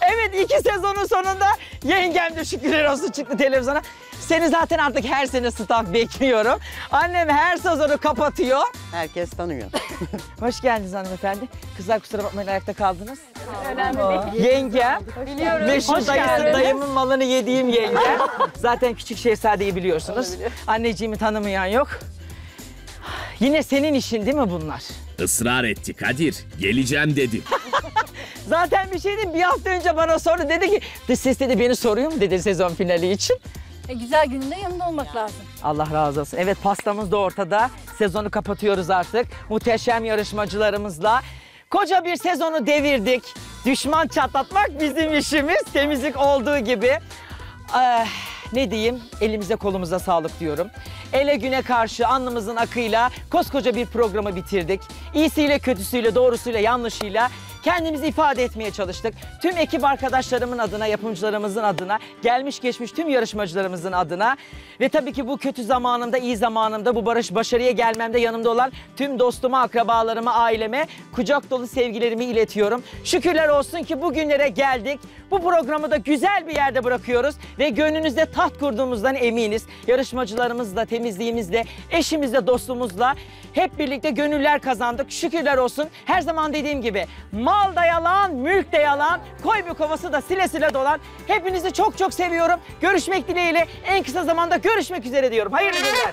Evet, 2 sezonun sonunda yengem de şükürler olsun çıktı televizyona. Seni zaten artık her sene staff bekliyorum. Annem her sezonu kapatıyor. Herkes tanıyor. Hoş geldiniz hanımefendi. Kızlar kusura bakmayın ayakta kaldınız. Önemli değil. Yengem. Biliyorum. Meşhur dayımın malını yediğim yengem. Zaten Küçük Şehzade'yi biliyorsunuz. Anneciğimi tanımayan yok. Yine senin işin değil mi bunlar? Israr etti Kadir. Geleceğim dedi. Zaten bir şey değil, bir hafta önce bana sordu. Dedi ki dış ses dedi beni soruyor mu dedi sezon finali için. Güzel gününde yanında olmak lazım. Allah razı olsun. Evet, pastamız da ortada. Sezonu kapatıyoruz artık. Muhteşem yarışmacılarımızla. Koca bir sezonu devirdik. Düşman çatlatmak bizim işimiz. Temizlik olduğu gibi. Ne diyeyim? Elimize kolumuza sağlık diyorum. Ele güne karşı alnımızın akıyla koskoca bir programı bitirdik. İyisiyle, kötüsüyle, doğrusuyla, yanlışıyla kendimizi ifade etmeye çalıştık. Tüm ekip arkadaşlarımın adına, yapımcılarımızın adına, gelmiş geçmiş tüm yarışmacılarımızın adına ve tabii ki bu kötü zamanımda, iyi zamanımda, bu başarıya gelmemde yanımda olan tüm dostuma, akrabalarıma, aileme kucak dolu sevgilerimi iletiyorum. Şükürler olsun ki bugünlere geldik. Bu programı da güzel bir yerde bırakıyoruz ve gönlünüzde taht kurduğumuzdan eminiz. Yarışmacılarımızla, temizliğimizle, eşimizle, dostumuzla hep birlikte gönüller kazandık. Şükürler olsun. Her zaman dediğim gibi mal da yalan, mülk de yalan, koy bir kovası da sile sile dolan. Hepinizi çok çok seviyorum. Görüşmek dileğiyle en kısa zamanda görüşmek üzere diyorum. Hayırlı günler.